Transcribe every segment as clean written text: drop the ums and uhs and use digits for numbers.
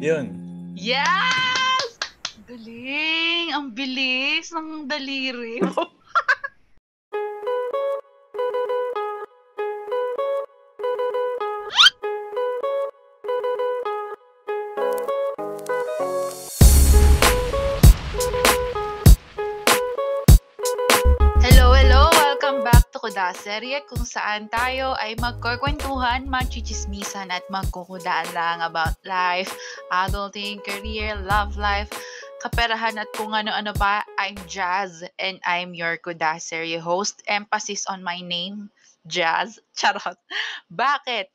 Yun. Yes! Galing! Ang bilis ng daliri mo. KUDA SERYE, kung saan tayo ay magkukwentuhan, magchichismisan at magkukudaan lang about life, adulting, career, love life, kaperahan at kung ano-ano pa. I'm Jazz and I'm your KUDA SERYE host. Emphasis on my name, Jazz. Charot. Bakit?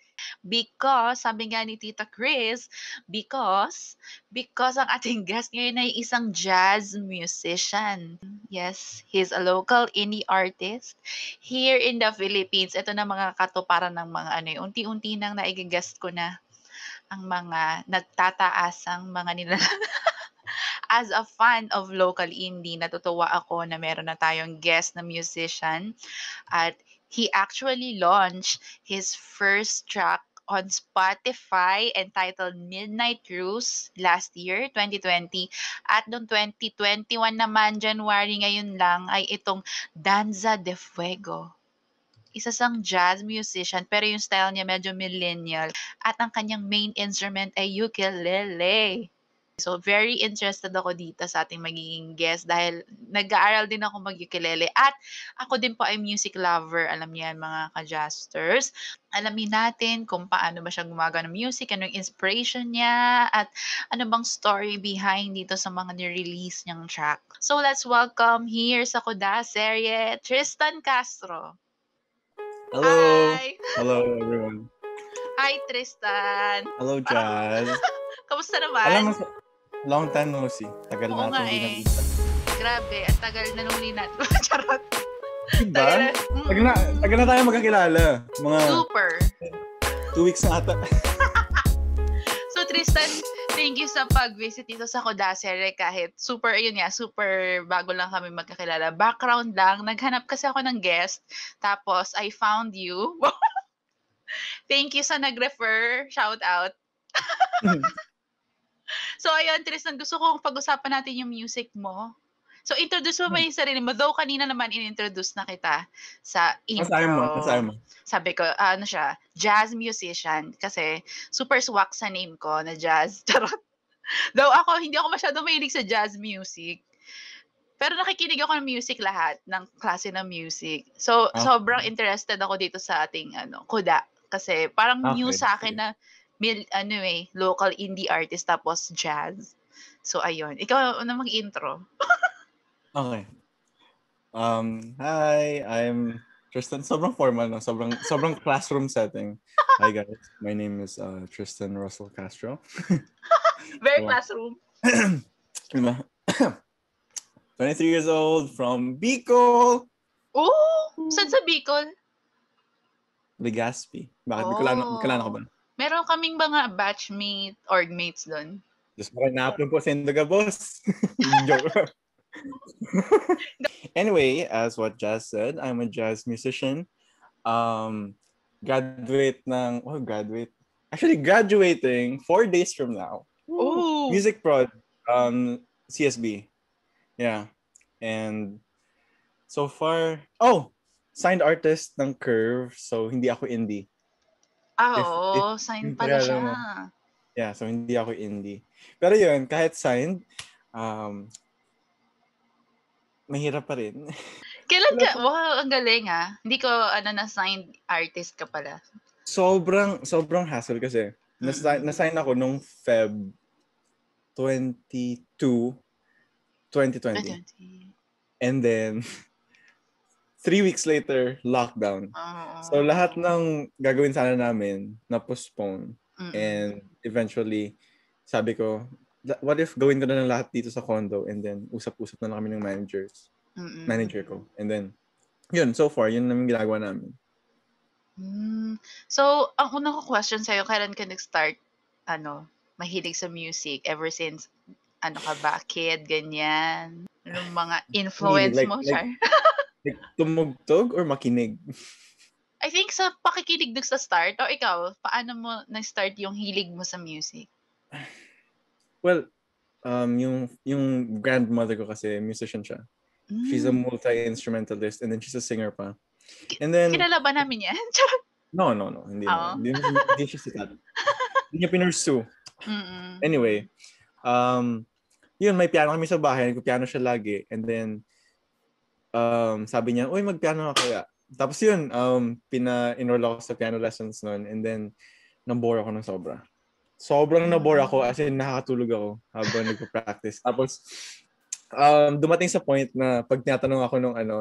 Because, sabi nga ni Tita Chris, because ang ating guest ngayon ay isang jazz musician. Yes, he's a local indie artist here in the Philippines. Ito na mga katuparan ng mga unti-unti nang naiga-guest ko na ang mga nagtataasang mga nila. As a fan of local indie, natutuwa ako na meron na tayong guest na musician at he actually launched his first track on Spotify entitled Midnight Ruse last year, 2020. At noong 2021 naman, January ngayon lang, ay itong Danza de Fuego. Isa siyang jazz musician pero yung style niya medyo millennial. At ang kanyang main instrument ay ukulele. So, very interested ako dito sa ating magiging guest dahil nag-aaral din ako mag-ukulele at ako din po ay music lover. Alam niyan mga ka-jazzers. Alamin natin kung paano ba siya gumagawa ng music, anong inspiration niya, at ano bang story behind dito sa mga nirelease niyang track. So, let's welcome here sa KUDA SERYE, Tristan Castro. Hello! Hi. Hello, everyone. Hi, Tristan. Hello, Jazz. Kamusta naman? Alam mo, long time no see. Tagal na natin hindi nakita. Grabe, at tagal na nung ninat. Charot. Diba? Tagal na tayo magkakilala. Mga super. 2 weeks na ata. So Tristan, thank you sa pag-visit dito sa KUDA SERYE kahit super, yun nga, super bago lang kami magkakilala. Background lang, naghanap kasi ako ng guest. Tapos, I found you. Thank you sa nag-refer. Shout out. So, ayun, Tristan, gusto kong pag-usapan natin yung music mo. So, introduce mo ba yung sarili mo? Though, kanina naman, in-introduce na kita sa intro. Masahin mo. Sabi ko, ano siya, jazz musician. Kasi, super swak sa name ko na jazz. Charot. Though, ako, hindi ako masyado mahilig sa jazz music. Pero nakikinig ako ng music lahat, ng klase ng music. So, sobrang interested ako dito sa ating, KUDA. Kasi, parang new sa akin na, local indie artist tapos jazz. So, ayun. Ikaw na mag-intro. Okay. Hi, I'm Tristan. Sobrang formal, no? Sobrang classroom setting. Hi, guys. My name is Tristan Russell Castro. Very classroom. 23 years old from Bicol. Oh! Saan sa Bicol? Legazpi. Bakit? Bicolano ko ba? Meron kaming mga batchmate, orgmates doon. Just na-upload po sa Indoga, boss. Anyway, as what Jazz said, I'm a jazz musician. Graduating 4 days from now. Ooh. Music prod, CSB. Yeah. And so far, signed artist ng Curve, so hindi ako indie. Signed pala siya. Yeah, so hindi ako indie. Pero yun, kahit signed, mahirap pa rin. Kailan ka? Wow, ang galing ha. Hindi ko, na signed artist ka pala. Sobrang hassle kasi. Nasign ako nung Feb 22, 2020. And then, 3 weeks later, lockdown. So, lahat ng gagawin sana namin, na-postpone. And eventually, sabi ko, what if gawin ko na lang lahat dito sa condo and then usap-usap na lang kami ng manager ko. And then, yun, so far, yun namin ginagawa namin. So, ang unang question sa'yo, kailan ka nag-start, mahilig sa music ever since, ka ba, kid, ganyan? Anong mga influence mo, Char? Tumugtog or makinig? I think sa pakikinig sa start. O ikaw, paano mo na-start yung hilig mo sa music? Well, yung grandmother ko kasi musician siya. Mm. She's a multi-instrumentalist and then she's a singer pa. And then kilala ba namin yan? No. Hindi. Oh. Hindi siya sikat. Hindi niya pinursue. Mm-mm. Anyway, yun, may piano kami sa bahay. Nagpiano siya lagi. And then, sabi niya, uy, magpiano na kaya. Tapos yun, pina-enroll ako sa piano lessons nun. And then, nabore ako ng sobra. Sobrang nabore ako. As in, nakakatulog ako habang nagpa-practice. Tapos, dumating sa point na pag tinatanong ako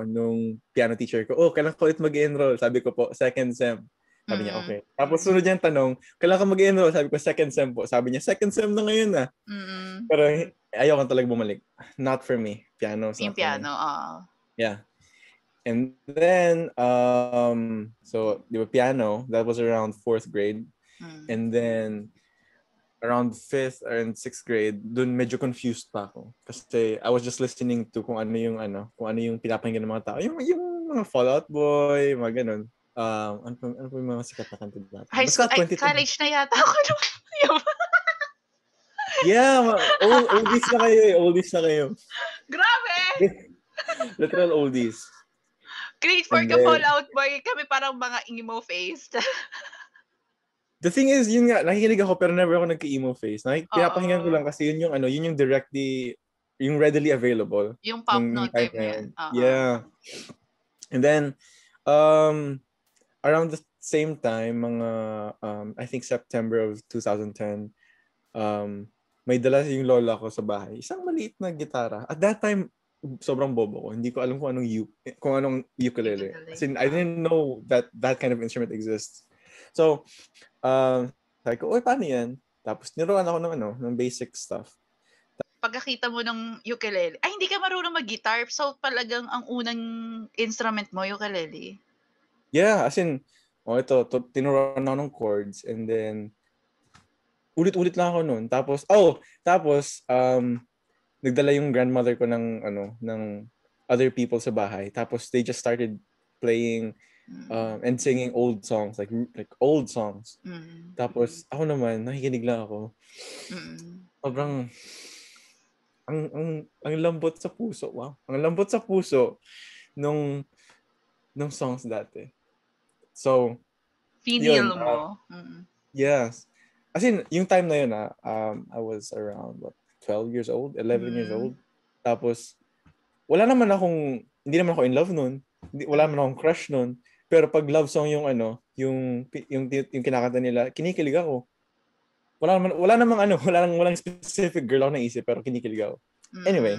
nung piano teacher ko, oh, kailan ko ulit mag-enroll? Sabi ko po, second sem. Sabi niya, okay. Tapos sunod niya tanong, kailan ka mag-enroll? Sabi ko, second sem po. Sabi niya, second sem na ngayon na. Mm-mm. Pero ayaw kang talaga bumalik. Not for me. Piano. Yung piano, yeah. And then, so, di ba, piano, that was around 4th grade. Mm. And then, around 5th and 6th grade, dun medyo confused pa ako. Kasi I was just listening to kung ano yung pinapakinggan ng mga tao. Yung mga Fallout Boy, mga ganun. Ano po yung mga sikat na kanta dito? High school, college na yata ako. Yeah, oldies na kayo eh. Oldies na kayo. Grabe! Literal oldies. Grade 4 ka Fallout Boy. Kami parang mga emo-faced. The thing is, yun nga, nakikinig ako pero never ako nagka-emo-face. Pinapakinggan ko lang kasi yun yung directly, yung readily available. Yung pop note type na yun. Yeah. And then, around the same time, mga I think September of 2010, may dala yung lola ko sa bahay, isang maliit na gitara. At that time, sobrang bobo ko. Hindi ko alam kung anong ukulele. As in, I didn't know that kind of instrument exists. So, sabi ko, "Oy, paano yan?" Tapos niruan ako ng basic stuff. Pagkakita mo ng ukulele, ay hindi ka marunong mag-guitar, so talagang ang unang instrument mo, ukulele? Yeah, as in, tinuruan ako ng chords, and then, ulit-ulit lang ako nun. Tapos, nagdala yung grandmother ko ng other people sa bahay. Tapos, they just started playing and singing old songs, like old songs. Mm. Tapos, ako naman, nakikinig lang ako. Mm. Sobrang... Ang lambot sa puso, wow. Ang lambot sa puso nung songs dati. So, feel mo. Yes. As in, yung time na yun, I was around, 11 years old. Tapos, hindi naman ako in love nun. Wala naman akong crush nun. Pero pag love song yung kinakanta nila, kinikilig ako. Walang specific girl ako naisip, pero kinikilig ako. Anyway,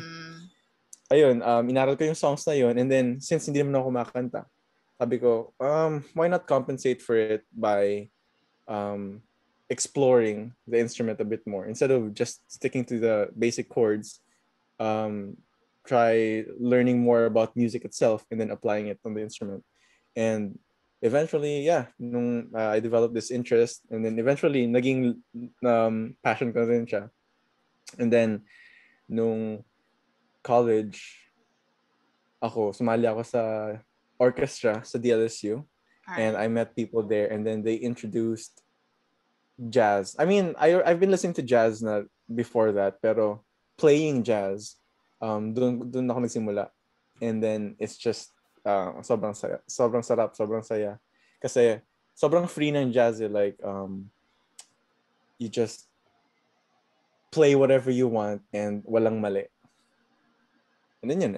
ayun, inaral ko yung songs na yun, and then, since hindi naman ako kumakanta, sabi ko, why not compensate for it by exploring the instrument a bit more? Instead of just sticking to the basic chords, try learning more about music itself, and then applying it on the instrument. And eventually, yeah, I developed this interest, and then eventually, naging passion ko rin siya. And then, nung college, sumali ako sa orchestra sa DLSU, and I met people there, and then they introduced jazz. I mean, I've been listening to jazz na before that, pero playing jazz, dun ako nagsimula. And then, it's just, sobrang saya. Sobrang sarap, sobrang saya. Kasi sobrang free ng jazz, like you just play whatever you want and walang mali. And then yun,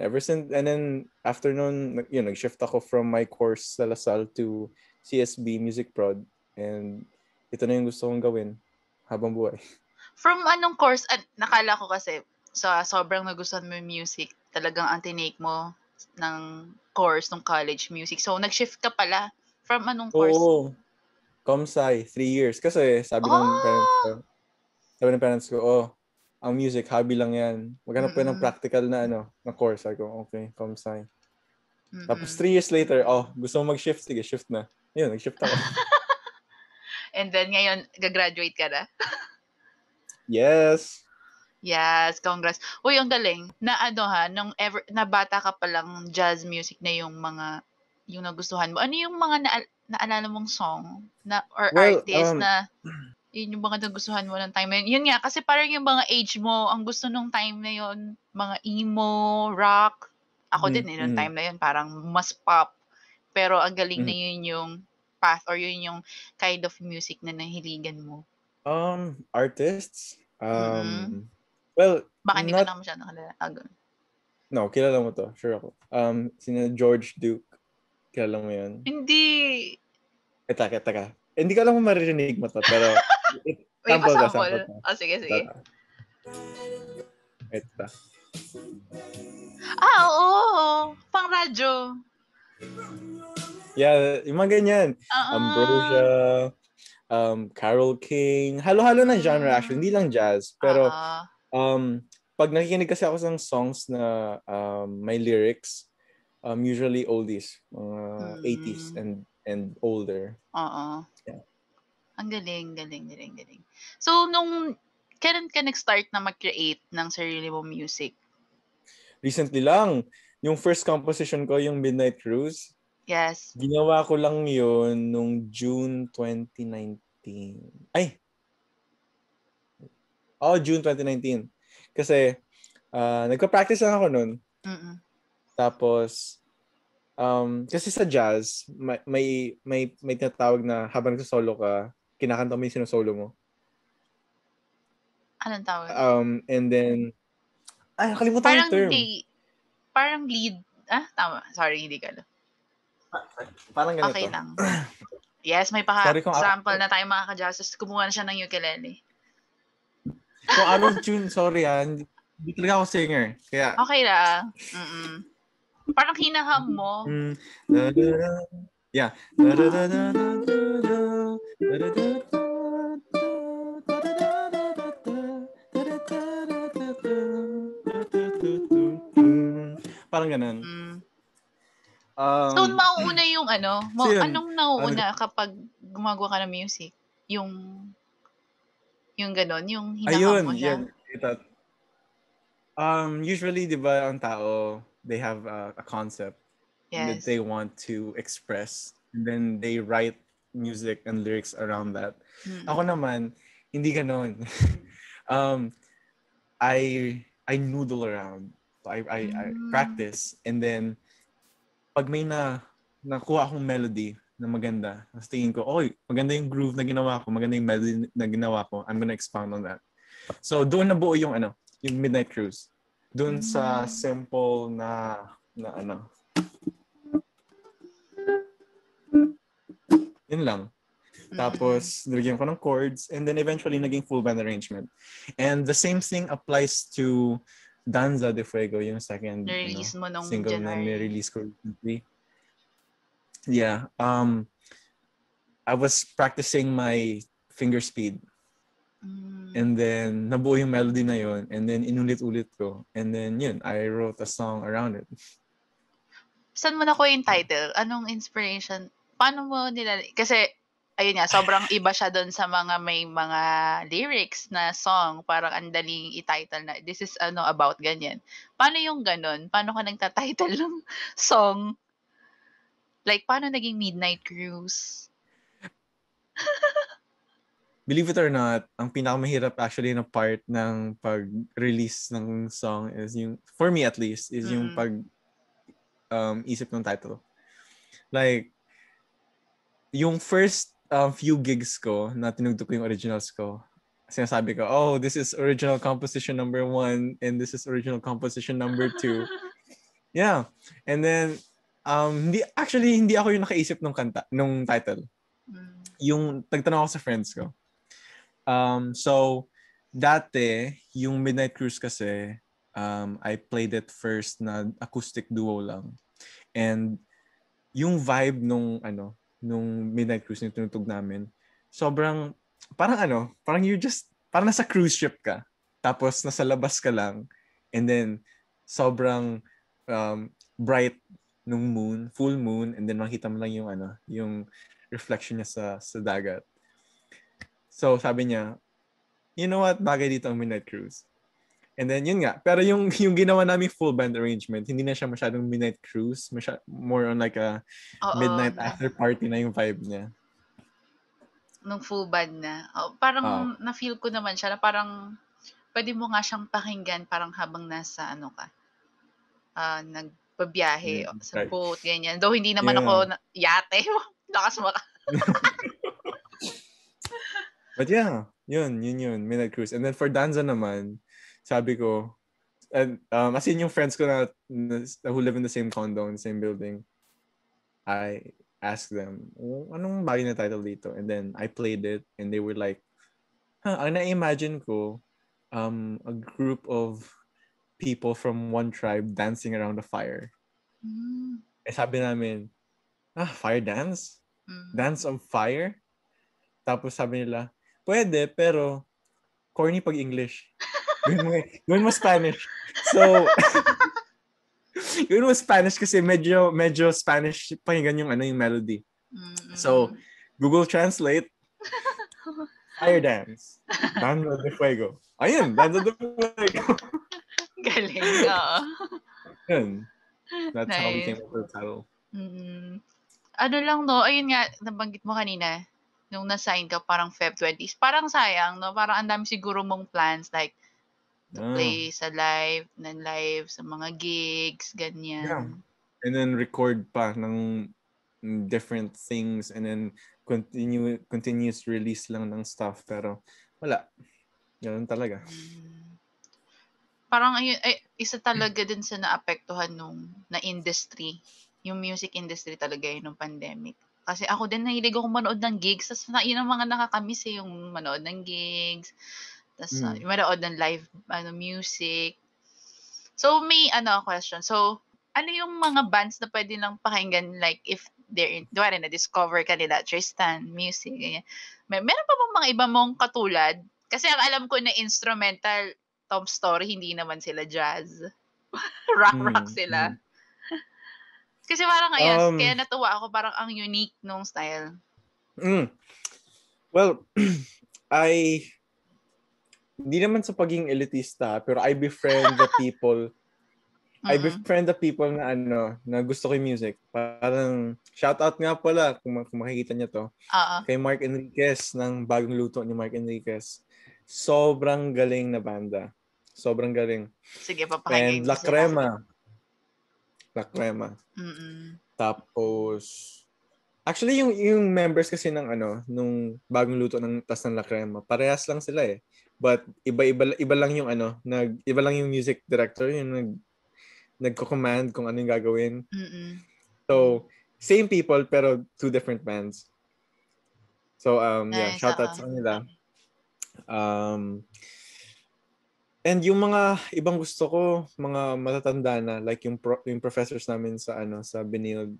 after noon, nag-shift ako from my course sa La Salle to CSB Music Prod, and ito na yung gusto kong gawin habang buhay. From anong course? Nakala ko kasi sa sobrang nagustuhan mo yung music, talagang ang tinake mo ng course ng college music. So, nag-shift ka pala from anong course? Oo. Comsci, 3 years. Kasi sabi ng parents ko, ang music, hobby lang yan. Maghanap ko ng practical na course. Sabi ko, okay, Comsci. Mm-mm. Tapos 3 years later, gusto mo mag-shift? Sige, shift na. Yun, nag-shift ako. And then ngayon, gagraduate ka na? Yes. Yes, congrats. Uy, ang galing. Na bata ka palang jazz music na yung nagustuhan mo. Ano yung mga naalala mong song na or artist na yun yung mga nagustuhan mo ng time na yun. Yun nga, kasi parang yung mga age mo, ang gusto nung time na yun, mga emo, rock. Ako din, eh, nung time na yun, parang mas pop. Pero ang galing na yun yung path or yun yung kind of music na nahiligan mo. Artists? Well, baka hindi ko lang masyado kilala. No, kilala mo to. Sure ako. Sina George Duke. Kilala mo yun? Hindi. Taka. Hindi ko alam kung maririnig mo to, pero... Wait, pasample. Oh, sige. Ito. Ah, oo. Pang radyo. Yeah, yung mga ganyan. Ambrosia, Carole King. Halo-halo na genre actually. Hindi lang jazz. Pero... pag nakikinig kasi ako sa songs na may lyrics, usually oldies, mga 80s and older. Oo. Yeah. Ang galing. So, nung, kailan ka nag-start na mag-create ng sarili mong music? Recently lang. Yung first composition ko, yung Midnight Ruse. Yes. Ginawa ko lang yun nung June 2019. June 2019. Kasi, nagpa-practice lang ako nun. Tapos, kasi sa jazz, may tinatawag na habang nagsasolo ka, kinakanta mo yung sinusolo mo. Anong tawag? And then, nakalimutan yung term. Parang lead. Tama. Sorry, hindi ka. Parang ganito. Okay lang. Yes, may paka-sample na tayo mga ka-jazzers. Kumuha na siya ng ukulele. So, anong tune? Sorry, hindi talaga ako singer. Kaya... Okay lang. Parang hinaham mo. Yeah. Parang ganun. So, mauuna yung ano? Anong nauuna kapag gumagawa ka ng music? Yung ganon, yung hinaham mo siya. Ayun. Usually, di ba, ang tao, they have a concept that they want to express. And then, they write music and lyrics around that. Ako naman, hindi ganon. I noodle around. I practice. And then, pag may nakuha akong melody, na maganda. Mas tingin ko, maganda yung groove na ginawa ko, maganda yung melody na ginawa ko. I'm gonna expound on that. So, doon nabuo yung yung Midnight Cruise. Doon sa simple na ano. Yun lang. Tapos, nilagyan ko ng chords and then eventually naging full band arrangement. And the same thing applies to Danza de Fuego, yung second single January. Na nirelease ko recently. Yeah, I was practicing my finger speed. And then nabuo yung melody na yun and then inulit-ulit ko and then yun, I wrote a song around it. Saan mo nakuha yung title? Anong inspiration? Paano mo nila? Kasi ayun nga, sobrang iba siya doon sa mga may mga lyrics na song, parang ang daling i-title na this is about ganyan. Paano yung ganun? Paano ka nagta-title ng song? Like, paano naging Midnight Cruise? Believe it or not, ang pinakamahirap actually na part ng pag-release ng song is yung, for me at least, is yung pag-isip ng title. Like, yung first few gigs ko na tinugtog ko yung originals ko, sinasabi ko, this is original composition number 1 and this is original composition number 2. Yeah. And then, hindi ako yung nakaisip ng kanta, nung title. Yung nagtanong ako sa friends ko. So, dati, yung Midnight Cruise kasi, I played it first na acoustic duo lang. And yung vibe nung Midnight Cruise yung tinutug namin, sobrang, parang parang nasa cruise ship ka. Tapos, nasa labas ka lang. And then, sobrang bright nung moon, full moon, and then makita mo lang yung yung reflection niya sa dagat. So, sabi niya, you know what, bagay dito ang Midnight Cruise. And then, yun nga. Pero yung ginawa namin full band arrangement, hindi na siya masyadong Midnight Cruise, more on like a midnight after party na yung vibe niya. nung full band na. Oh, parang na-feel ko naman siya na parang pwede mo nga siyang pakinggan parang habang nasa ano ka. Nagbabiyahe sa boat, ganyan. Though hindi naman ako yate. Lakas mo ka. But yeah, yun. Midnight Cruise. And then for Danza naman, sabi ko, and as in yung friends ko na who live in the same condo, in the same building, I asked them, anong bagay na title dito? And then I played it and they were like, ang na-imagine ko, a group of people from one tribe dancing around a fire. Mm. Eh sabi namin, fire dance? Mm. Dance on fire? Tapos sabi nila, pwede, pero corny pag English. Gawin mo Spanish. So, gawin mo Spanish kasi medyo Spanish pakinggan yung melody. Mm-hmm. So, Google Translate, fire dance, Danza de Fuego. Ayun, Danza de Fuego. Galing, oo. That's nice. How we came up with the title. Mm-hmm. Ano lang, no? Ayun nga, nabanggit mo kanina. Nung na-sign ka parang Feb 20s. Parang sayang, no? Parang ang dami siguro mong plans like to play sa live, non-live, sa mga gigs, ganyan. Yeah. And then record pa ng different things and then continuous release lang ng stuff. Pero wala. Ganun talaga. Parang ay, isa talaga din sa naapektuhan na industry. Yung music industry talaga yun ng pandemic. Kasi ako din, nahilig akong manood ng gigs. Tapos yun ang mga nakakamiss yung manood ng gigs. Tapos yung manood ng live music. So may question. So ano yung mga bands na pwede lang pakinggan? Like if they're na-discover ka nila, Tristan, music, ganyan. Meron pa bang mga iba mong katulad? Kasi ang alam ko na instrumental, Tom Story, hindi naman sila jazz. Rock sila. Kasi parang kaya natuwa ako, parang ang unique nung style. Well, hindi naman sa pagiging elitista, pero I befriend the people. Mm-hmm. I befriend the people na na gusto ko yung music. Parang, shoutout nga pala kung makikita niya to. Uh-huh. Kay Mark Enriquez, ng Bagong Luto ni Mark Enriquez. Sobrang galing na banda. Sobrang galing. Sige, papakinggan. And La Crema. La Crema. Mm-mm. Tapos actually yung members kasi ng nung Bagong Luto ng tas ng La Crema, parehas lang sila eh. But iba lang yung iba lang yung music director, yung nagko-command kung ano yung gagawin. Mm-mm. So same people pero two different bands. So nice. Shout out sa nila. And yung mga ibang gusto ko, mga matatanda na, like yung professors namin sa sa Benilde.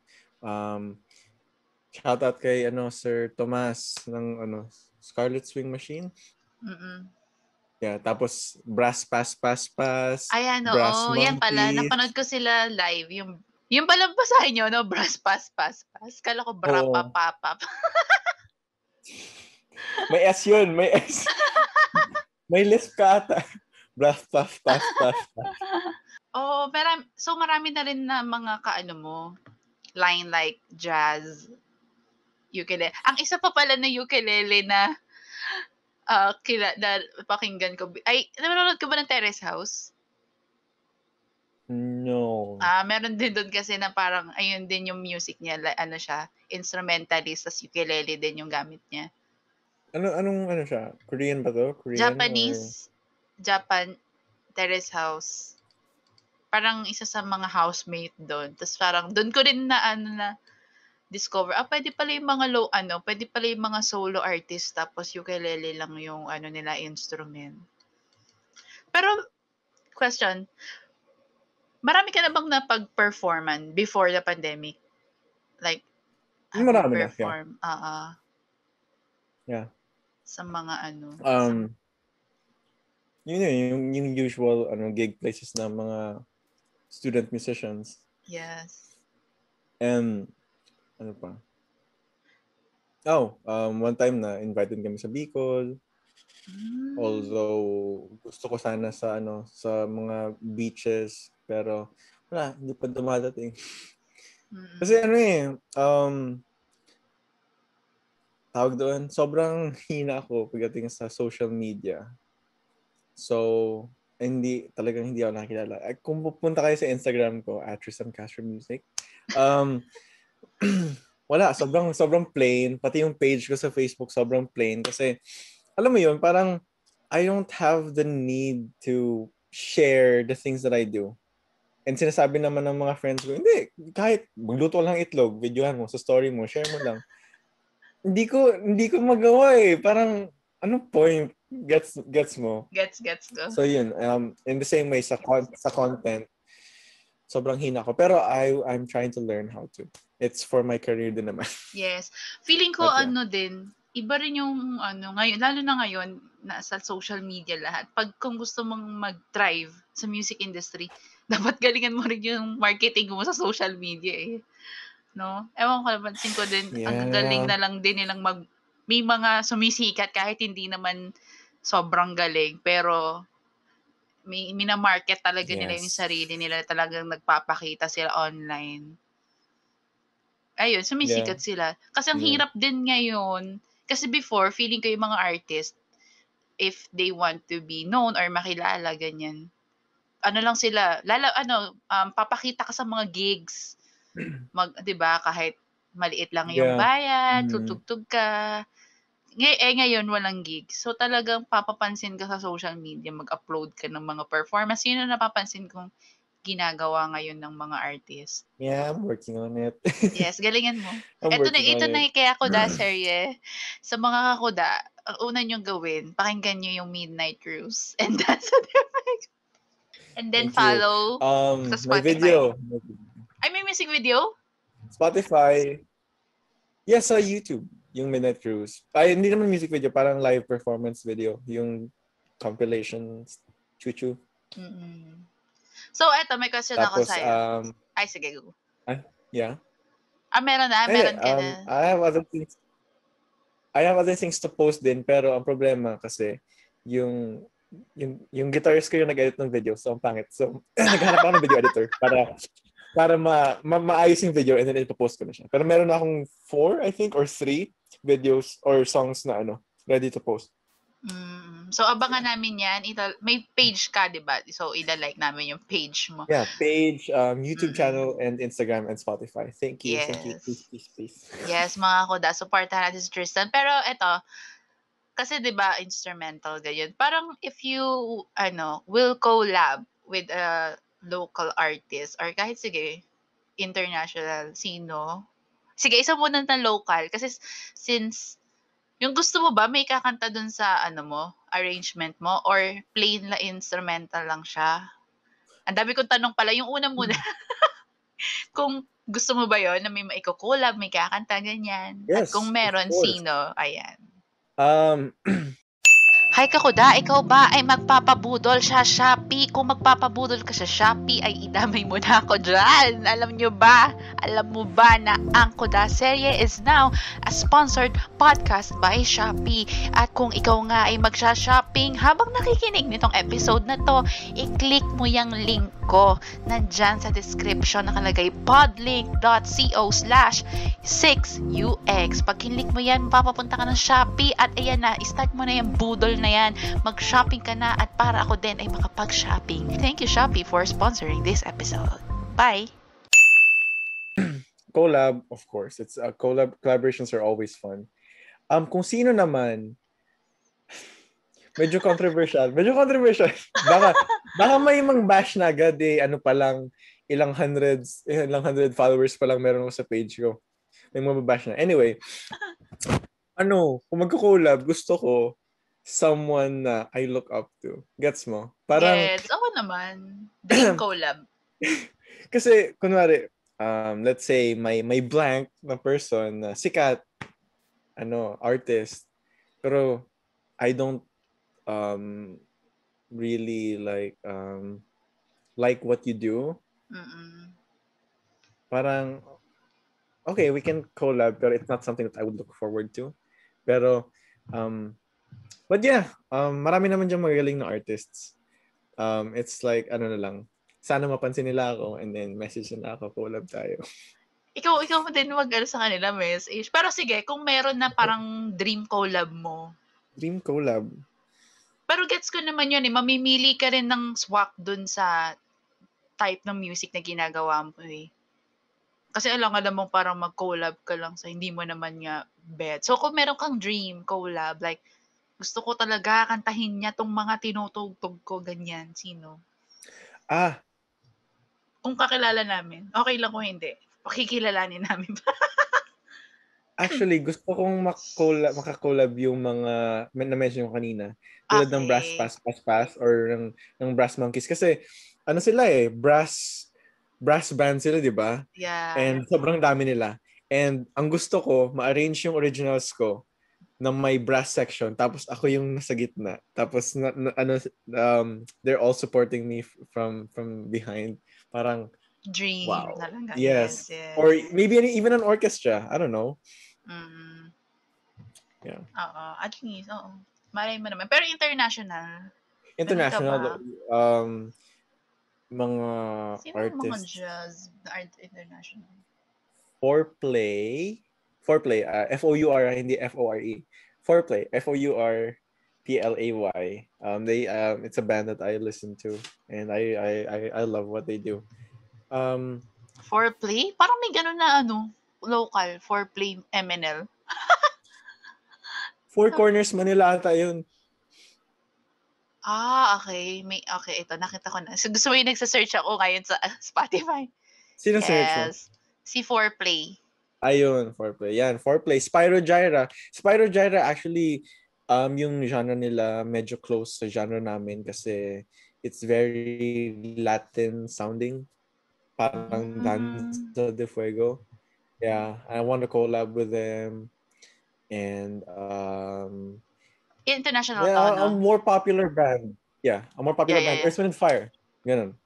Shout out kay Sir Tomas ng Scarlet Swing Machine. Mm-mm. Yeah, tapos Brass Pas Pas Pas. Ayan, yan pala, napanood ko sila live. Yung pala ba sa inyo, no? Brass Pas Pas Pas. Kala ko brapapapap. May S yun, may S. May lisp ka ata. Brass, pass, pass, pass, pass. Oh, pero so marami na rin na mga line like jazz, ukulele. Ang isa pa pala na ukulele na na pakinggan ko. Ay, nanonood ka ba ng Terrace House? No. Meron din doon kasi na parang, ayun din yung music niya, siya, instrumentalist, tas ukulele din yung gamit niya. Anong siya? Korean ba to? Korean Japanese. Or... Japan, Terrace House. Parang isa sa mga housemate doon. Tapos parang doon ko rin na discover. Pwede pala yung mga pwede pala yung mga solo artist tapos ukulele lang yung nila instrument. Pero question, marami ka na bang napag-performan before the pandemic? Like marami na perform. Yeah. Sa mga yung usual gig places na mga student musicians. Yes. And ano pa? One time na invited kami sa Bicol. Mm. Although gusto ko sana sa sa mga beaches pero wala, hindi pa dumadating. Kasi tawag doon, sobrang hina ko pagdating sa social media. So, hindi, talagang hindi ako nakilala. Kung pupunta kayo sa Instagram ko, @TristanCastroMusic, wala, sobrang plain. Pati yung page ko sa Facebook, sobrang plain. Kasi, alam mo yun, parang, I don't have the need to share the things that I do. And sinasabi naman ng mga friends ko, hindi, kahit magluto lang itlog, videohan mo, sa story mo, share mo lang. Hindi ko magawa eh. Parang, anong point? Gets mo? Gets ko. So yun, in the same way, sa content, sobrang hina ko. Pero I'm trying to learn how to. It's for my career din naman. Yes. Feeling ko okay. Ano din, iba rin yung ano, ngayon, lalo na ngayon, nasa social media lahat. Pag kung gusto mong mag-thrive sa music industry, dapat galingan mo rin yung marketing mo sa social media eh. No? Ewan ko, napansin ko din, yeah. Ang galing na lang din nilang may mga sumisikat kahit hindi naman sobrang galing. Pero may minamarket talaga yes. Nila yung sarili nila. Talagang nagpapakita sila online. Ayun, sumisikat yeah. Sila. Kasi ang hirap din ngayon. Kasi before, feeling ko yung mga artist, if they want to be known or makilala, ganyan. Ano lang sila, papakita ka sa mga gigs. 'Di ba? Kahit maliit lang yung bayad, tutugtog ka. Ngayon walang gig. So talagang papapansin ka sa social media, mag-upload ka ng mga performance. Yun ang napapansin kong ginagawa ngayon ng mga artist. Yeah, I'm working on it. Yes, galingan mo. Ito na kaya KUDA SERYE. Sa mga KUDA, ang una niyong gawin, pakinggan niyo yung Midnight Ruse and Danza de Fuego. And then thank follow sa Spotify. My video. I may missing video? Spotify. Yes, sa YouTube. Yung Midnight Ruse. Ay, hindi naman music video. Parang live performance video. Yung compilation. Chuchu. Mm-hmm. So, eto. May question tapos, ako sa'yo. Ay, sige. Go. Yeah? Meron ka na. I have other things to post din. Pero ang problema kasi yung guitarist ko yung nag-edit ng video, so ang pangit. So, naghanap ako ng video editor para maayos yung video and then ipopost ko na siya. Pero meron akong 4, I think, or 3 videos or songs na ready to post. So, abangan namin yan. May page ka, diba? So, ilalike namin yung page mo. Yeah, page, YouTube channel, and Instagram, and Spotify. Thank you. Yes. Thank you. Please. Yes, mga KUDA. Supportahan natin si Tristan. Pero, eto, kasi 'di ba instrumental ganyan. Parang if you will collab with a local artist or kahit sige international sino. Sige, isa muna ng local kasi since yung gusto mo ba may kakanta dun sa arrangement mo or plain la instrumental lang siya. Ang dami kong tanong pala, yung una muna. Kung gusto mo ba 'yon na may maiko-collab, may kakanta ganyan. Yes, at kung meron sino, ayan. Hi KUDA, ikaw ba ay magpapabudol sa Shopee? Kung magpapabudol ka sa Shopee ay idamay mo na ako dyan. Alam mo ba na ang KUDA SERYE is now a sponsored podcast by Shopee. At kung ikaw nga ay magsha-shopping habang nakikinig nitong episode na to, i-click mo yung link ko. Nandyan sa description nakalagay podlink.co/6ux. Pag kinlik mo yan, papapunta ka ng Shopee at ayan na, start mo na yung budol na yan. Mag-shopping ka na at para ako din ay makapag-shopping. Thank you, Shopee, for sponsoring this episode. Bye! Collab, of course. It's collaborations are always fun. Kung sino naman, medyo controversial. Baka may mang-bash na agad eh, ilang hundred followers pa lang meron ko sa page ko. May mababash na. Anyway, kung magko-collab, gusto ko someone na I look up to. Gets mo? Parang, yes, ako naman. Dream collab. Kasi, kunwari, let's say, may blank na person na sikat, artist, pero I don't really like what you do. Mm-mm. Parang, okay, we can collab, but it's not something that I would look forward to. Pero, but yeah, marami naman dyan magaling na artists. It's like, sana mapansin nila ako and then message nila ako, collab tayo. Ikaw din wag sa kanila, Miss Ish. Pero sige, kung meron na parang dream collab mo. Dream collab? Pero gets ko naman yun eh. Mamimili ka rin ng swak dun sa type ng music na ginagawa mo eh. Kasi alam mong parang mag-collab ka lang sa hindi mo naman nga bet. So kung meron kang dream collab, like, gusto ko talaga kantahin niya tong mga tinutugtog ko, ganyan. Sino? Ah. Kung kakilala namin. Okay lang kung hindi. Pakikilalanin namin pa. Actually, gusto kong makakolab yung mga na-mention yung kanina. Tulad ng Brass Pas Pas Pas or ng Brass Monkeys. Kasi ano sila eh, brass band sila, di ba? Yeah. And sobrang dami nila. And ang gusto ko, ma-arrange yung originals ko na may brass section. Tapos ako yung nasa gitna. Tapos they're all supporting me from behind. Parang dream. Wow. Yes. Or maybe even an orchestra. I don't know. Mm. Yeah. Oo. At least, oo. Malay mo naman. Pero international. International. Mga sino artists. Sino mga jazz international? Fourplay. F-O-U-R, hindi F-O-R-E. Fourplay. F-O-U-R-P-L-A-Y. It's a band that I listen to. And I love what they do. Fourplay? Parang may gano'n na local. Fourplay MNL. Four Corners Manila ata yun. Ah, okay. Okay, ito. Nakita ko na. So, gusto mo yung nagsasearch ako ngayon sa Spotify. Sino search mo? Si Fourplay. Ayun, Fourplay. Yan, Fourplay. Spyro Gyra. Spyro Gyra, actually, yung genre nila medyo close sa genre namin kasi it's very Latin sounding. Parang Danza de Fuego. Yeah, I want to collab with them. And, international a more popular band. Yeah, a more popular band. Air Swin and Fire. Ganun.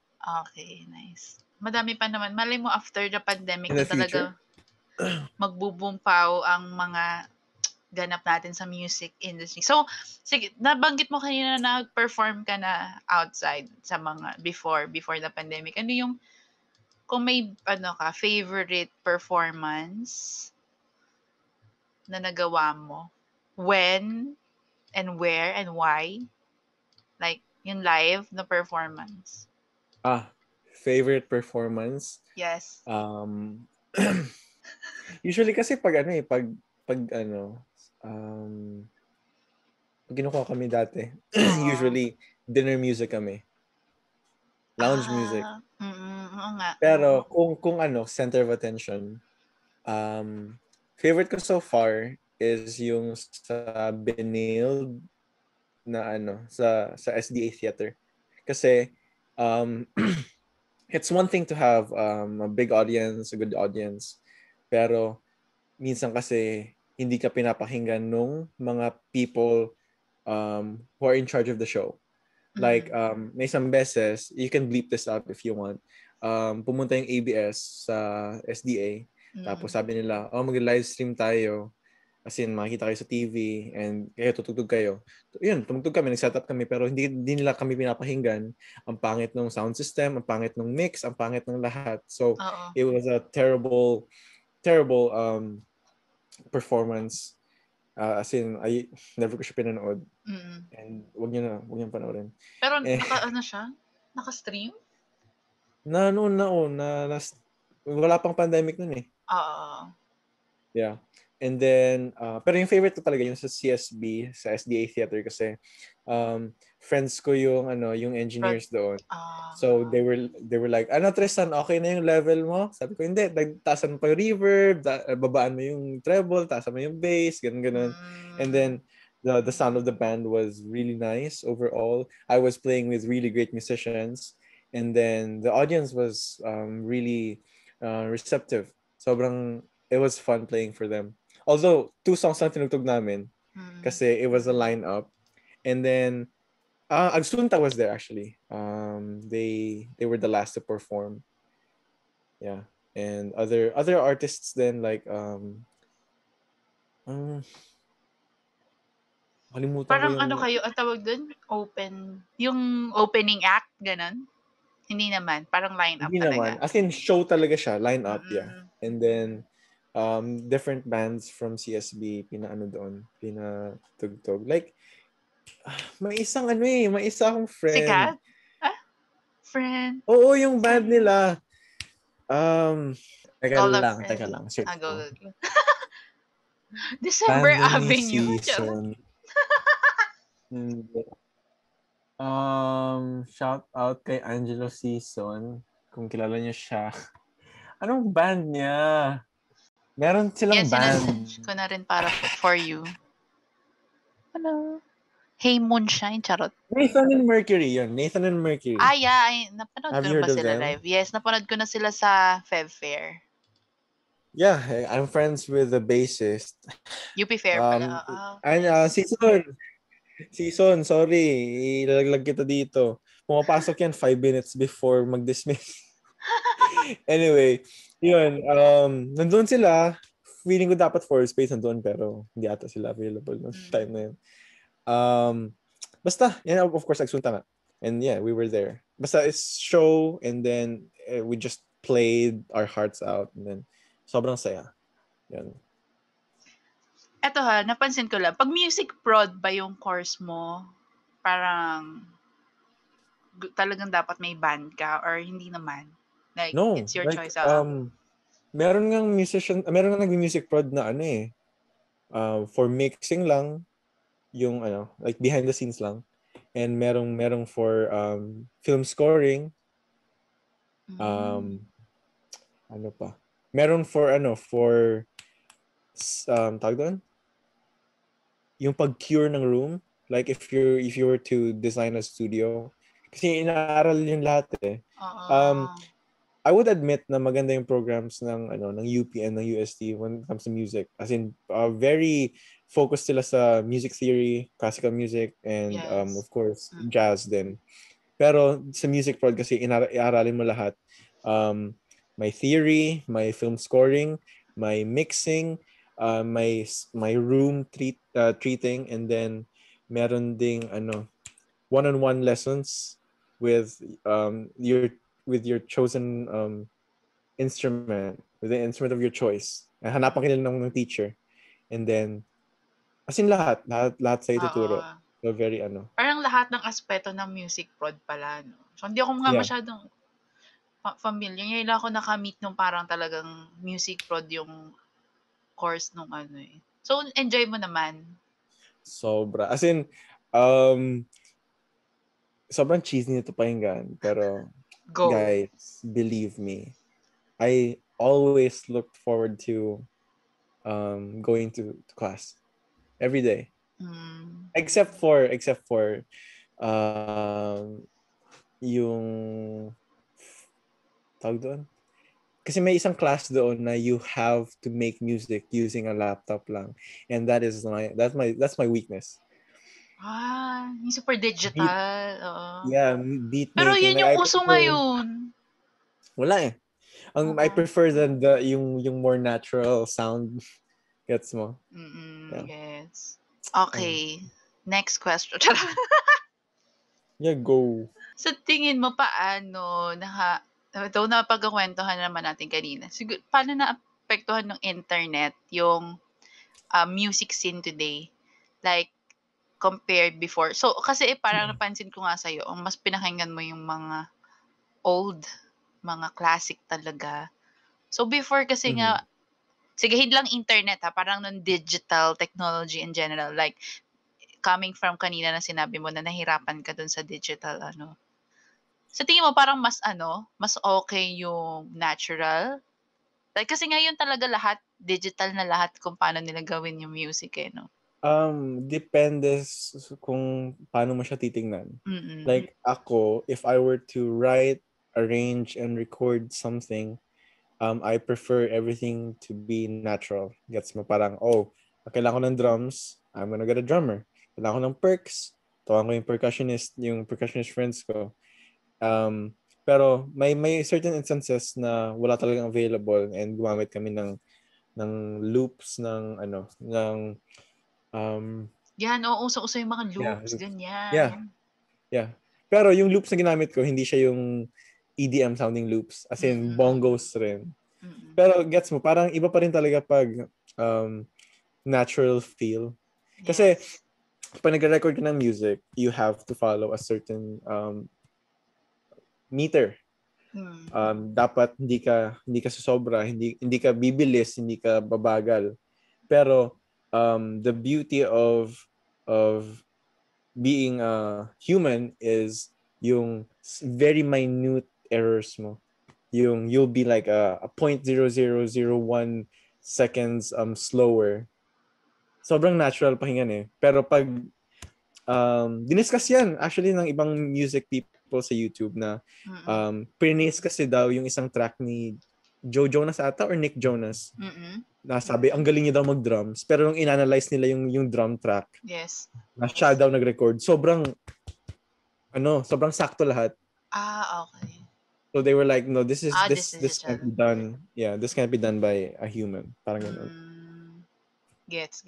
Okay, nice. Madami pa naman. Malay mo, after the pandemic, na talaga magbubumpaw ang mga ganap natin sa music industry. So, sige, nabanggit mo kanina na nag-perform ka na outside sa mga before the pandemic. Ano yung, kung may, favorite performance na nagawa mo? When? And where and why? Like, yung live na performance. Ah, favorite performance? Yes. Usually kasi pag ginukuha kami dati, usually dinner music kami. Lounge music. Pero kung center of attention, favorite ko so far is yung sa Benilde na sa SDA Theater. Kasi it's one thing to have a big audience, a good audience, pero minsan kasi hindi ka pinapakinggan nung mga people who are in charge of the show. Like, may isang beses, you can bleep this up if you want, pumunta yung ABS sa SDA, tapos sabi nila, mag-live stream tayo. As in, makikita kayo sa TV and kaya tutugtog kayo. Yun, tumugtog kami, nag-setup kami, pero hindi nila kami pinapakinggan. Ang pangit ng sound system, ang pangit ng mix, ang pangit ng lahat. So, it was a terrible performance. As in, I never ko siya pinanood. Mm-hmm. And wag niyo panoorin. Pero siya? Naka-stream? Na, wala pang pandemic nun eh. Oo. Yeah. And then, pero yung favorite ko talaga yung sa CSB, sa SDA Theater kasi friends ko yung yung engineers doon. So they were like, Tristan, okay na yung level mo? Sabi ko, hindi, taasan mo pa yung reverb, babaan mo yung treble, taasan mo yung bass, ganun. And then the sound of the band was really nice overall. I was playing with really great musicians and then the audience was really receptive. Sobrang, it was fun playing for them. Although, 2 songs na tinugtog namin kasi it was a lineup. And then, Agsunta was there actually. They were the last to perform. Yeah. And other artists then like... parang yung... kayo, tawag dun? Open. Yung opening act, ganun? Hindi naman. Parang lineup talaga. Naman. As in, show talaga siya. Lineup, yeah. And then different bands from CSB pinaano doon, pinatugtog. Like may isang ano eh, may isa akong friend. Sikat? Ah? Friend. Oo, yung band nila. Teka lang. Go. December Avenue. Shout out kay Angelo Season, kung kilala niyo siya. Anong band niya? Meron silang band. Yes, ko na rin para for you. Hello. Hey Moonshine, charot. Nathan and Mercury. Ah, yeah. Napanood ko na ba sila live? Yes, napanood ko na sila sa Feb Fair. Yeah, I'm friends with the bassist. UP Fair pala. And Season, sorry. Ilalaglag kita dito. Pumapasok yan 5 minutes before mag-dismiss. Anyway, yun. Nandun sila. Feeling ko dapat for space nandun, pero hindi ata sila available noong time na yun. Basta, yeah, of course, nagsunta nga. And yeah, we were there. Basta, it's show, and then we just played our hearts out, and then sobrang saya. Yan. Eto ha, napansin ko lang. Pag music prod ba yung course mo, parang talagang dapat may band ka or hindi naman? Like, no, it's your choice. Meron ngang musician, meron ngang nag-music prod na ano eh. For mixing lang, yung ano, like behind the scenes lang. And merong for film scoring. Ano pa? Meron for ano, for tawag doon? Yung pag-cure ng room, like if you were to design a studio, kasi inaaral yun lahat eh. I would admit na maganda yung programs ng ano, ng UP and ng UST when it comes to music, as in very focused sila sa music theory, classical music, and yes, of course jazz din. Pero sa music prod kasi iaaralin mo lahat, my theory, my film scoring, my mixing, my room treating, and then meron ding ano, one-on-one lessons with your chosen instrument, with the instrument of your choice. Hanapan nila ng teacher, and then as in lahat sa ituturo. So very ano, parang lahat ng aspeto ng music prod pala, no? So hindi ako mga masyadong familiar. Ngayon lang ako nakamit nung parang talagang music prod yung course nung ano eh. So, enjoy mo naman. Sobra. As in, sobrang cheesy nito pakinggan. Pero, guys, believe me, I always looked forward to going to class every day. Except for yung tawag doon? Kasi may isang class doon na you have to make music using a laptop lang, and that is my weakness. Ah, yung super digital. Yeah, beat. Pero yun yung uso ngayon. Wala eh. I prefer the yung more natural sound. Gets mo? Yeah. Yes. Okay. Next question. Yeah, go. So tingin mo paano though napagkakwentuhan naman natin kanina, siguro, paano naapektuhan ng internet yung music scene today? Like, compared before. So, kasi parang napansin ko nga sa'yo, mas pinakinggan mo yung mga old, mga classic talaga. So, before kasi nga, sige, hid lang internet ha, parang nung digital technology in general. Like, coming from kanina na sinabi mo na nahirapan ka dun sa digital, ano. Sa tingin mo, parang mas ano, mas okay yung natural? Like, kasi ngayon talaga lahat, digital na lahat kung paano nila gawin yung music eh, no? Depende kung paano mo siya titingnan. Like, ako, if I were to write, arrange, and record something, I prefer everything to be natural. Gets mo? Parang, kailangan ko ng drums, I'm gonna get a drummer. Kailangan ko ng perks, tawag ko yung percussionist friends ko. Pero may certain instances na wala talagang available, and gumamit kami ng loops ng ano, ng yan, uso yung mga loops, ganyan. Yeah. Pero yung loops na ginamit ko, hindi siya yung EDM sounding loops, as in bongos rin. Pero gets mo, parang iba pa rin talaga pag natural feel. Kasi pag nag-record ka ng music, you have to follow a certain meter. Dapat hindi ka susobra, hindi ka bibilis, hindi ka babagal. Pero the beauty of being a human is yung very minute errors mo. Yung you'll be like a 0.0001 seconds slower. Sobrang natural pakinggan eh. Pero pag diniscuss yan actually ng ibang music people sa YouTube na prinis kasi daw yung isang track ni Joe Jonas ata or Nick Jonas. Nasabi ang galing niya daw mag-drums pero nung inanalyze nila yung drum track. Yes. Na siya daw nag-record. Sobrang sakto lahat. Ah, okay. So they were like, no, this can't be done. Yeah, this can't be done by a human. Parang ganun. Gets.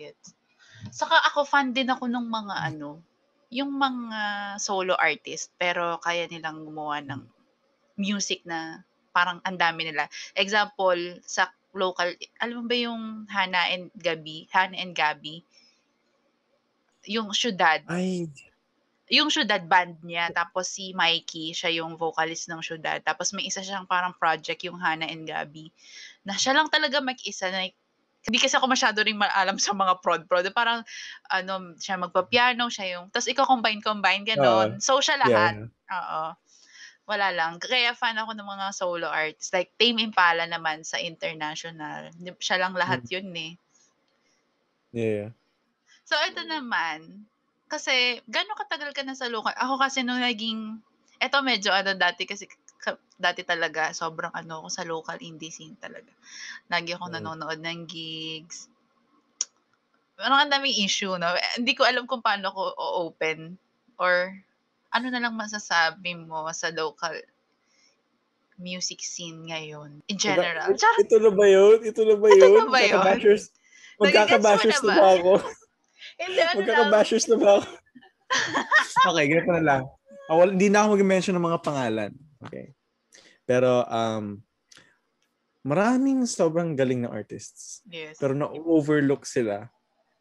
Saka ako fan din ako nung mga yung mga solo artist pero kaya nilang gumawa ng music na parang ang dami nila. Example, sa local, alam mo ba yung Hannah and Gabi? Yung Ciudad. Yung Ciudad band niya, tapos si Mikey, siya yung vocalist ng Ciudad. Tapos may isa siyang parang project, yung Hannah and Gabi, na siya lang talaga mag-isa na hindi kasi ako masyado rin alam sa mga prod. Parang, siya magpa-piano, siya yung... Tapos ikaw combine, gano'n. So, siya lahat. Yeah. Oo. Wala lang. Kaya fan ako ng mga solo artists. Like, Tame Impala naman sa international. Siya lang lahat yun eh. Yeah. So, ito naman. Kasi, gano'ng katagal ka na sa local? Ako kasi nung naging... Ito medyo dati kasi... Dati talaga, sobrang ako sa local indie scene talaga. Lagi akong nanonood ng gigs. Parang ang daming issue, no? Hindi ko alam kung paano ko open or ano na lang masasabi mo sa local music scene ngayon. In general. Ito na ba yun? Magkakabashers na ba ako? Okay, ganito na lang. Hindi na ako mag-mention ng mga pangalan. Okay. Pero maraming sobrang galing na artists. Yes. Pero na-overlook sila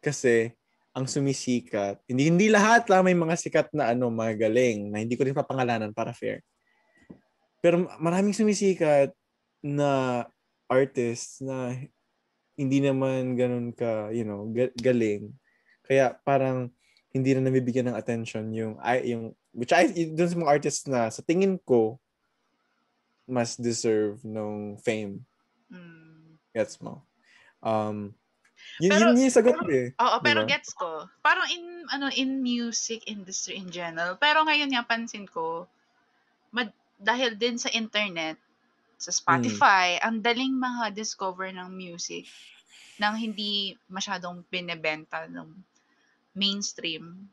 kasi ang sumisikat. Hindi lahat lang, may mga sikat na mga galing na hindi ko rin papangalanan para fair. Pero maraming sumisikat na artists na hindi naman ganun ka, galing. Kaya parang hindi na nabibigyan ng attention dun sa mga artists na sa tingin ko mas deserve ng fame. Gets mo? Pero, yun yung sagot ko eh. Oo, pero diba? Gets ko. Parang in music industry in general. Pero ngayon nga, pansin ko, dahil din sa internet, sa Spotify, ang daling mga discover ng music nang hindi masyadong binebenta ng mainstream.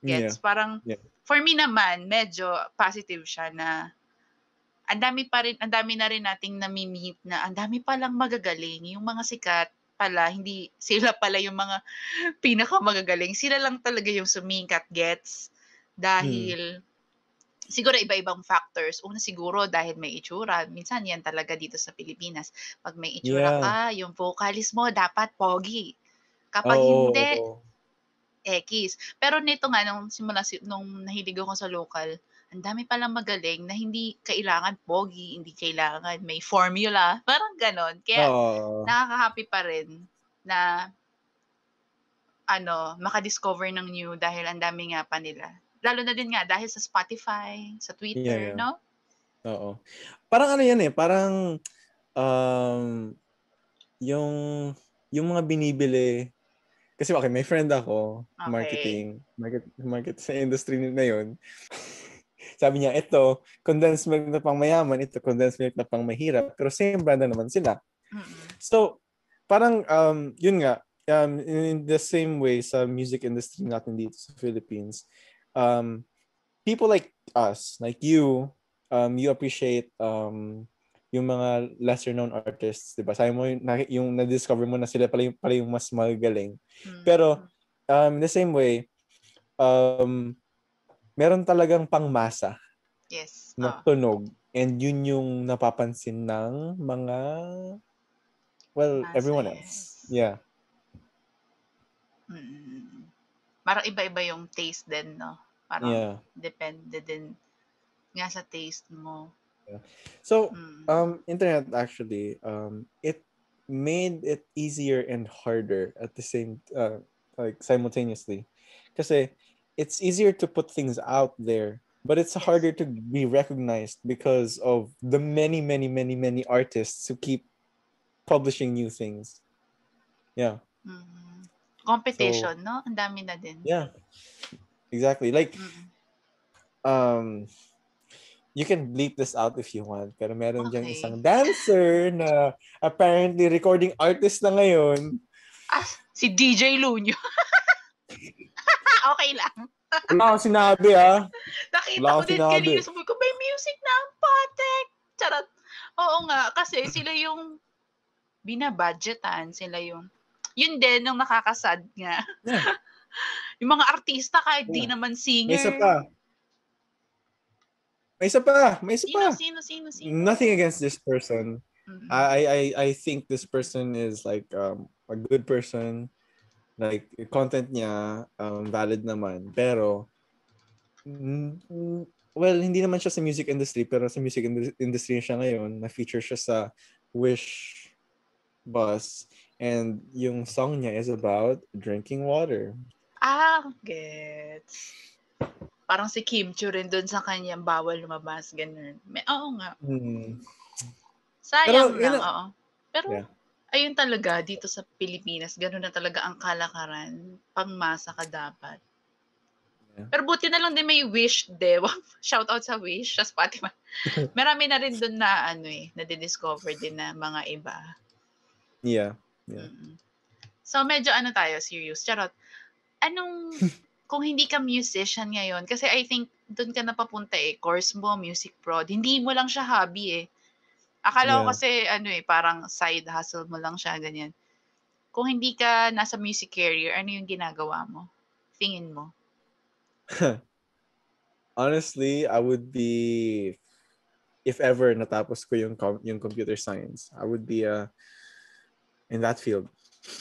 Gets? Yeah. Parang, for me naman, medyo positive siya na ang dami na rin nating nami-meet na ang dami palang magagaling. Yung mga sikat pala, hindi sila pala yung mga pinakamagagaling. Sila lang talaga yung sumikat, gets? Dahil, siguro iba-ibang factors. Una siguro, dahil may itsura. Minsan yan talaga dito sa Pilipinas. Pag may itsura ka, yung vocalist mo dapat pogi. Kapag hindi, ekis. Pero nito nga, nung nahilig ako sa local, ang dami palang magaling na hindi kailangan pogi, hindi kailangan may formula. Parang ganon. Kaya nakaka-happy pa rin na makadiscover ng new dahil ang dami nga pa nila. Lalo na din nga dahil sa Spotify, sa Twitter, no? Oo. Parang yan eh, parang yung mga binibili. Kasi may friend ako, marketing sa industry na yun. Sabi niya, ito, condensed milk na pang mayaman, ito, condensed milk na pang mahirap, pero same brand na naman sila. So, parang, yun nga, in the same way sa music industry natin dito sa Philippines, people like us, like you, you appreciate yung mga lesser-known artists, diba? Sabi mo, yung na-discover mo na sila pala yung mas magaling. Pero, in the same way, meron talagang pangmasa. Yes. Na tunog. And yun yung napapansin ng mga, well, as everyone else. Yeah. Mm. Parang iba-iba yung taste din, no? Parang yeah. Depende din nga sa taste mo. Yeah. So, internet actually, it made it easier and harder at the same, like simultaneously. Kasi it's easier to put things out there, but it's harder to be recognized because of the many, many, many, many artists who keep publishing new things. Yeah. Mm-hmm. Competition, so, no? Ang dami na din. Yeah. Exactly. Like, you can bleep this out if you want. Pero meron diyang isang dancer na apparently recording artist na ngayon. Ah, si DJ Luño. Okay lang. Wala akong sinabi, ha? Nakita ko din kanina. Sabi ko, may music na ang Patek. Charot. Oo nga, kasi sila yung binabudgetan. Sila yung... Yun din, yung nakakasad nga. Yeah. Yung mga artista kahit di naman singer. May isa pa. May isa pa. Sino? Nothing against this person. Mm-hmm. I think this person is like a good person. Like content niya valid naman. Pero well, hindi naman siya sa music industry, pero sa music industry siya ngayon, na-feature siya sa Wish Bus and yung song niya is about drinking water. Ah, gets. Parang si Kim Chu rin doon sa kanyang bawal lumabas, ganun. Oo nga. Mm. Sayang pero, lang, oo. Pero, yeah. Ayun talaga, dito sa Pilipinas, ganun na talaga ang kalakaran. Pangmasa ka dapat. Yeah. Pero buti na lang din may Wish, dewa. Shout out sa Wish, sa Spotify. Marami na rin doon na, nadidiscover din na mga iba. Yeah. Yeah. Mm. So, medyo tayo, serious. Charot. Anong... Kung hindi ka musician ngayon, kasi I think doon ka napapunta eh, course mo, music prod, hindi mo lang siya hobby eh. Akala ko kasi parang side hustle mo lang siya, ganyan. Kung hindi ka nasa music career, ano yung ginagawa mo? Tingin mo? Honestly, I would be, if ever natapos ko yung computer science, I would be in that field.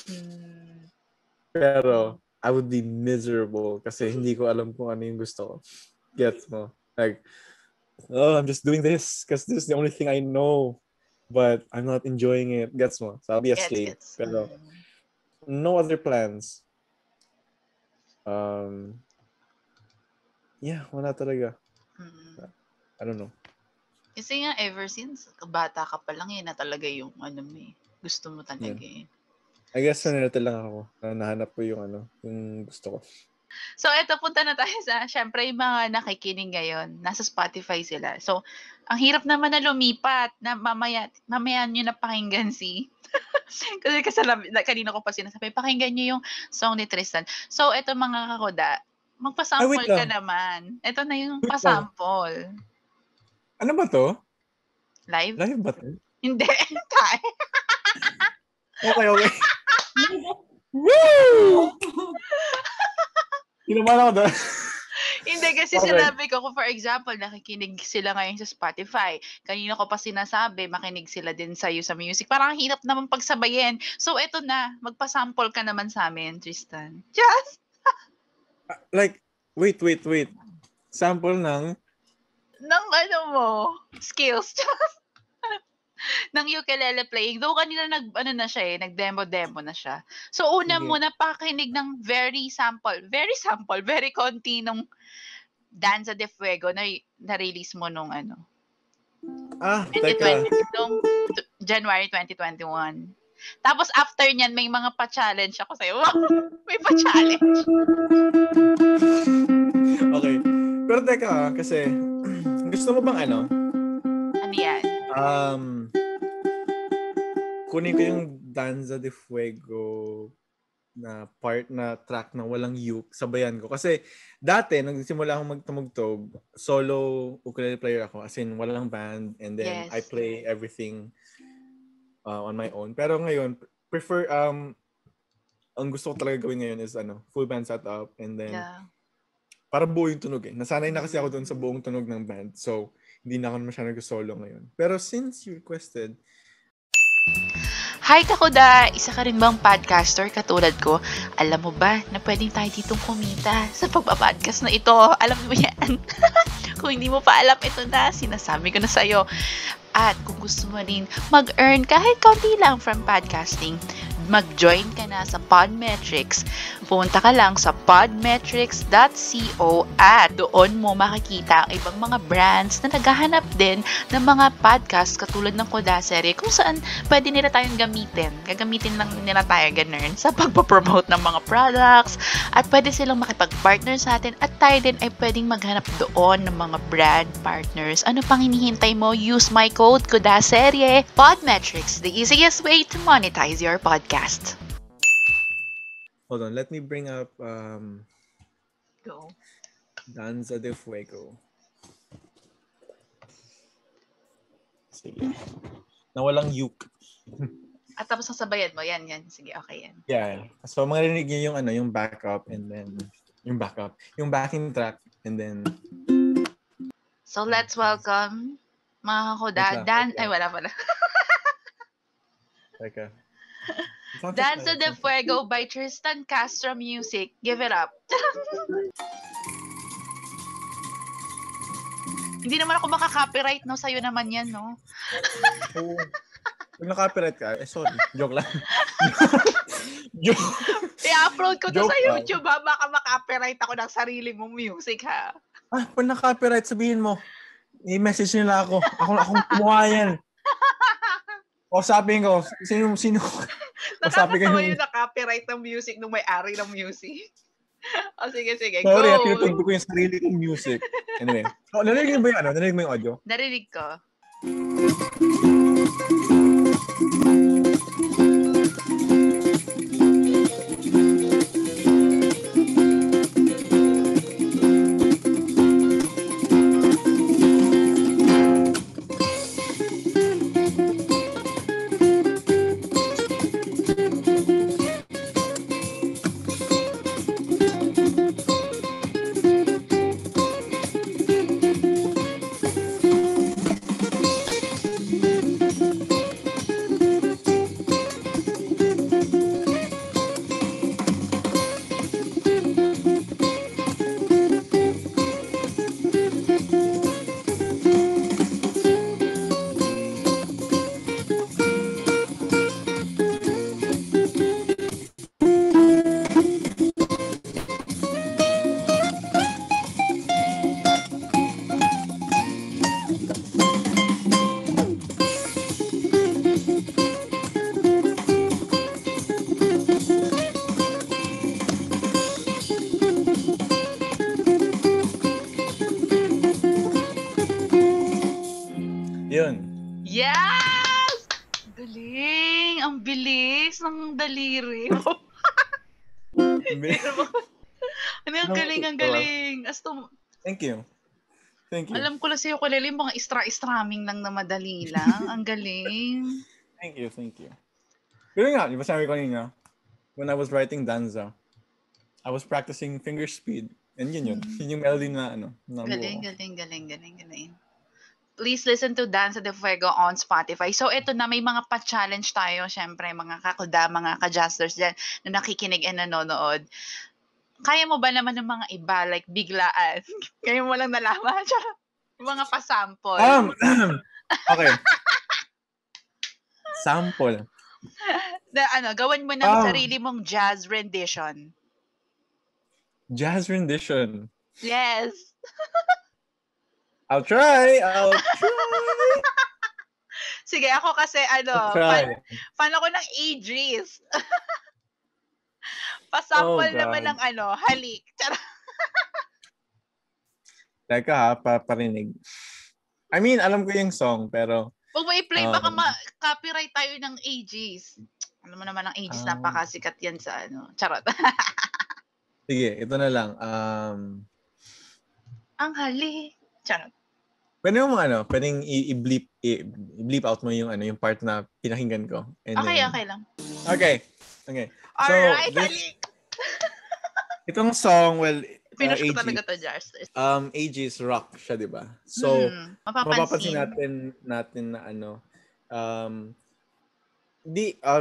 Mm. Pero, I would be miserable kasi hindi ko alam kung ano yung gusto ko. Gets mo? Like, oh, I'm just doing this because this is the only thing I know, but I'm not enjoying it. Gets mo? So I'll be a slave. Pero no other plans. Yeah, wala talaga. Mm-hmm. I don't know. Kasi nga, ever since bata ka pa lang yun na talaga yung gusto mo talaga yun. Yeah. I guess nanito lang ako. Nahanap ko yung yung gusto ko. So, eto, punta na tayo sa, syempre, yung mga nakikinig ngayon. Nasa Spotify sila. So, ang hirap naman na lumipat na mamaya nyo na pakinggan si... kasi kanina ko pa sinasabi, pakinggan nyo yung song ni Tristan. So, eto mga kakuda, magpasample ka naman. Eto na yung pasample. Ano ba to? Live? Live ba to? Hindi. Okay. Woo! Inuman ako doon. Hindi, kasi sinabi ko, for example, nakikinig sila ngayon sa Spotify. Kanina ko pa sinasabi, makinig sila din sa'yo sa music. Parang hirap naman pagsabayin. So, eto na. Magpasample ka naman sa amin, Tristan. Just! Like, wait. Sample ng? Ng mo? Skills. Just! Nang ukulele playing. Though kanina nag-demo na siya. So una muna pakinig ng very konti nung Danza de Fuego na na-release mo nung nung January 2021. Tapos after niyan may mga pa-challenge ako sa iyo. May pa-challenge. Okay. Pero teka, kasi gusto mo bang Ano yan? Kunin ko yung Danza de Fuego na part na track na walang uke, sabayan ko. Kasi dati, nagsimula akong magtumugtog, solo ukulele player ako, as in walang band, and then I play everything on my own. Pero ngayon, prefer, ang gusto ko talaga gawin ngayon is full band setup, and then para buo yung tunog eh. Nasanay na kasi ako doon sa buong tunog ng band. So, hindi na ako masyadong nag-solo ngayon. Pero since you requested... Hi Kakuda! Isa ka rin bang podcaster katulad ko? Alam mo ba na pwedeng tayo ditong kumita sa pagpapodcast na ito? Alam mo yan? Kung hindi mo pa alam, ito na. Sinasabi ko na sa'yo. At kung gusto mo rin mag-earn kahit kaunti lang from podcasting, mag-join ka na sa Podmetrics. Pumunta ka lang sa podmetrics.co at doon mo makikita ang ibang mga brands na naghahanap din ng mga podcast katulad ng KUDA Serye kung saan pwede nila tayong gamitin. Gagamitin lang nila tayo ganun sa pagpapromote ng mga products at pwede silang makipag-partner sa atin at tayo din ay pwedeng maghanap doon ng mga brand partners. Ano pang hinihintay mo? Use my code KUDA Serye. Podmetrics, the easiest way to monetize your podcast. Hold on, let me bring up Go. Danza de Fuego. Sige. Nawalang yuk. At tapos sasabayan mo, yan. Sige, okay yan. Yeah. So maririnig niyo yung ano, yung backup and then yung backing track and then so let's welcome mga KUDA Dan. Ay wala pala. Teka. Danza de Fuego by Tristan Castro Music. Give it up. Hindi naman ako maka-copyright, no? Sa'yo naman yan, no? Oo. Kung na-copyright ka, sorry. Joke lang. Joke. I-upload ko to sa YouTube, ha? Baka maka-copyright ako ng sarili mong music, ha? Ah, kung na-copyright, sabihin mo. I-message nila ako. Akong kumuha yan. O sabihin ko, sino? Nakakatawa yung na-copyright ng music nung may-ari ng music. O sige, go! Sorry, at tinutugtog ko yung sarili ng music. Anyway. So, narinig mo yung ano? Narinig mo yung audio? Narinig ko. Thank you. Alam ko lang sa'yo, kulele, yung mga istra-istraming lang na madali lang. Ang galing. Thank you. Pero nga, di ba sabi ko kanina, when I was writing Danza, I was practicing finger speed. And yun yung melody na ano. Na galing. Please listen to Danza de Fuego on Spotify. So, ito na, may mga pa-challenge tayo, syempre, mga kakuda, mga ka-jazzers dyan na nakikinig and nanonood. Kaya mo ba naman ng mga iba, like, biglaan? Kaya mo lang nalaman? Mga pasample. Okay. Sample. Gawan mo ng sarili mong jazz rendition. Jazz rendition? Yes. I'll try. Sige, ako kasi, fan ako ng Aegis. Pasample naman ng halik. Teka ha, paparinig. I mean, alam ko yung song, pero... Huwag mo i-play, baka copyright tayo ng Aegis. Alam mo naman ng Aegis, napakasikat yan sa Charot. Sige, ito na lang. Ang halik. Charot. Pwede mo pwedeng i-bleep out mo yung yung part na pinakinggan ko. And okay lang. Okay. So, alright, halik! Itong song, well, Pinush ko talaga to, Jars. Aegis rock siya, di ba? So, mapapansin natin na ano,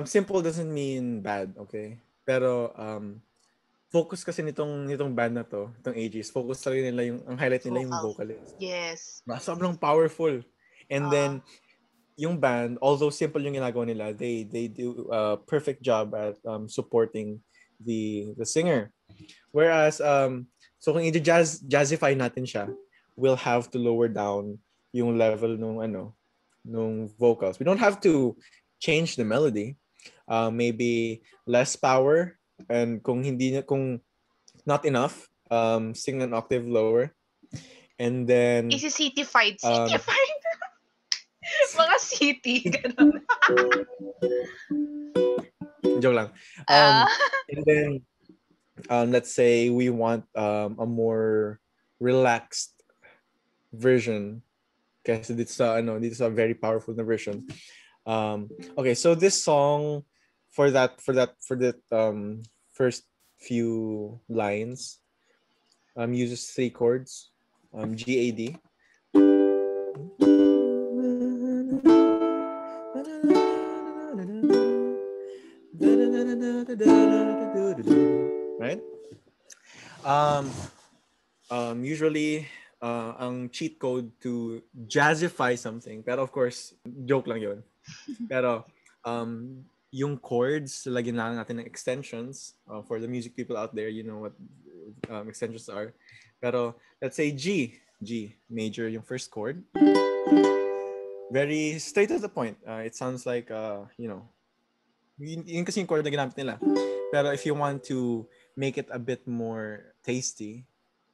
simple doesn't mean bad, okay? Pero, focus kasi nitong band na to, itong Aegis, focus talaga nila ang highlight nila yung vocalist. Yes. Sobrang powerful. And then, yung band, although simple yung ginagawa nila, they do a perfect job at supporting the singer. Whereas, so kung i-jazzify natin siya, we'll have to lower down yung level nung vocals. We don't have to change the melody. Maybe less power. And kung not enough, sing an octave lower. And then... Is it city-fied? City-fied? Mga city, ganun. Joke lang. And then, let's say we want a more relaxed version. Kasi dito sa very powerful na version. Okay, so this song... For that first few lines, uses three chords, G, A, D. Right? Usually, ang cheat code to jazzify something, pero of course, joke lang yun. Pero yung chords, lagyan lang natin ng extensions. For the music people out there, you know what extensions are. Pero, let's say G major yung first chord. Very straight to the point. It sounds like, yun kasi yung chord na ginamit nila. Pero if you want to make it a bit more tasty,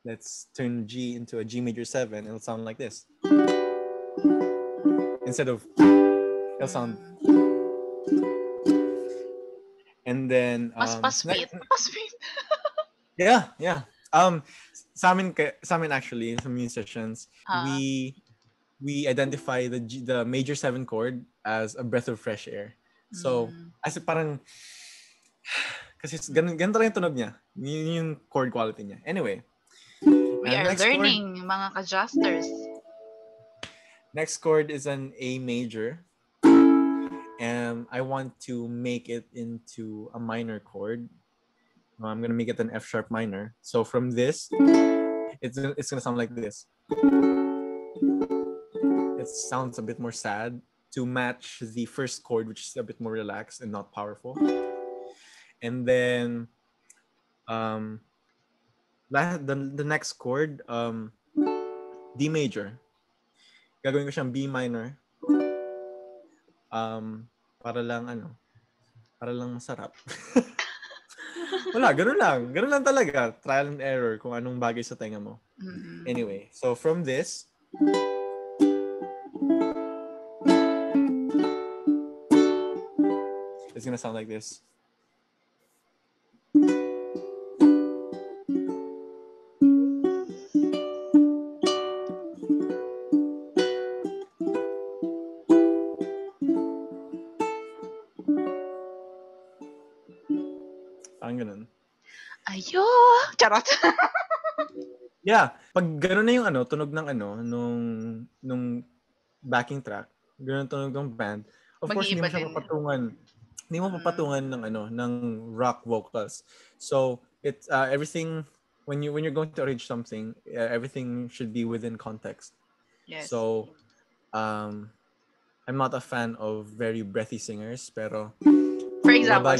let's turn G into a G major 7. It'll sound like this. Instead of, it'll sound... And then mas sweet. yeah. Sa amin actually, some musicians, we identify the major 7 chord as a breath of fresh air. So as parang kasi ganito lang yung tunog niya, yung chord quality niya. Anyway, we are learning chord, mga kajusters. Next chord is an A major. And I want to make it into a minor chord. I'm gonna make it an F sharp minor. So from this, it's gonna sound like this. It sounds a bit more sad to match the first chord, which is a bit more relaxed and not powerful. And then, the next chord, D major. Gagawin ko siyang B minor. Para lang masarap. Wala, ganun lang talaga. Trial and error kung anong bagay sa tenga mo. Anyway, so from this, it's gonna sound like this. Charot. Yeah, pag gano'n na yung tunog ng nung backing track, gano'n tunog ng band. Of course, hindi mo siya papatungan. Hindi mo papatungan ng rock vocals. So, it's everything when you're going to arrange something, everything should be within context. Yes. So, I'm not a fan of very breathy singers, pero for example,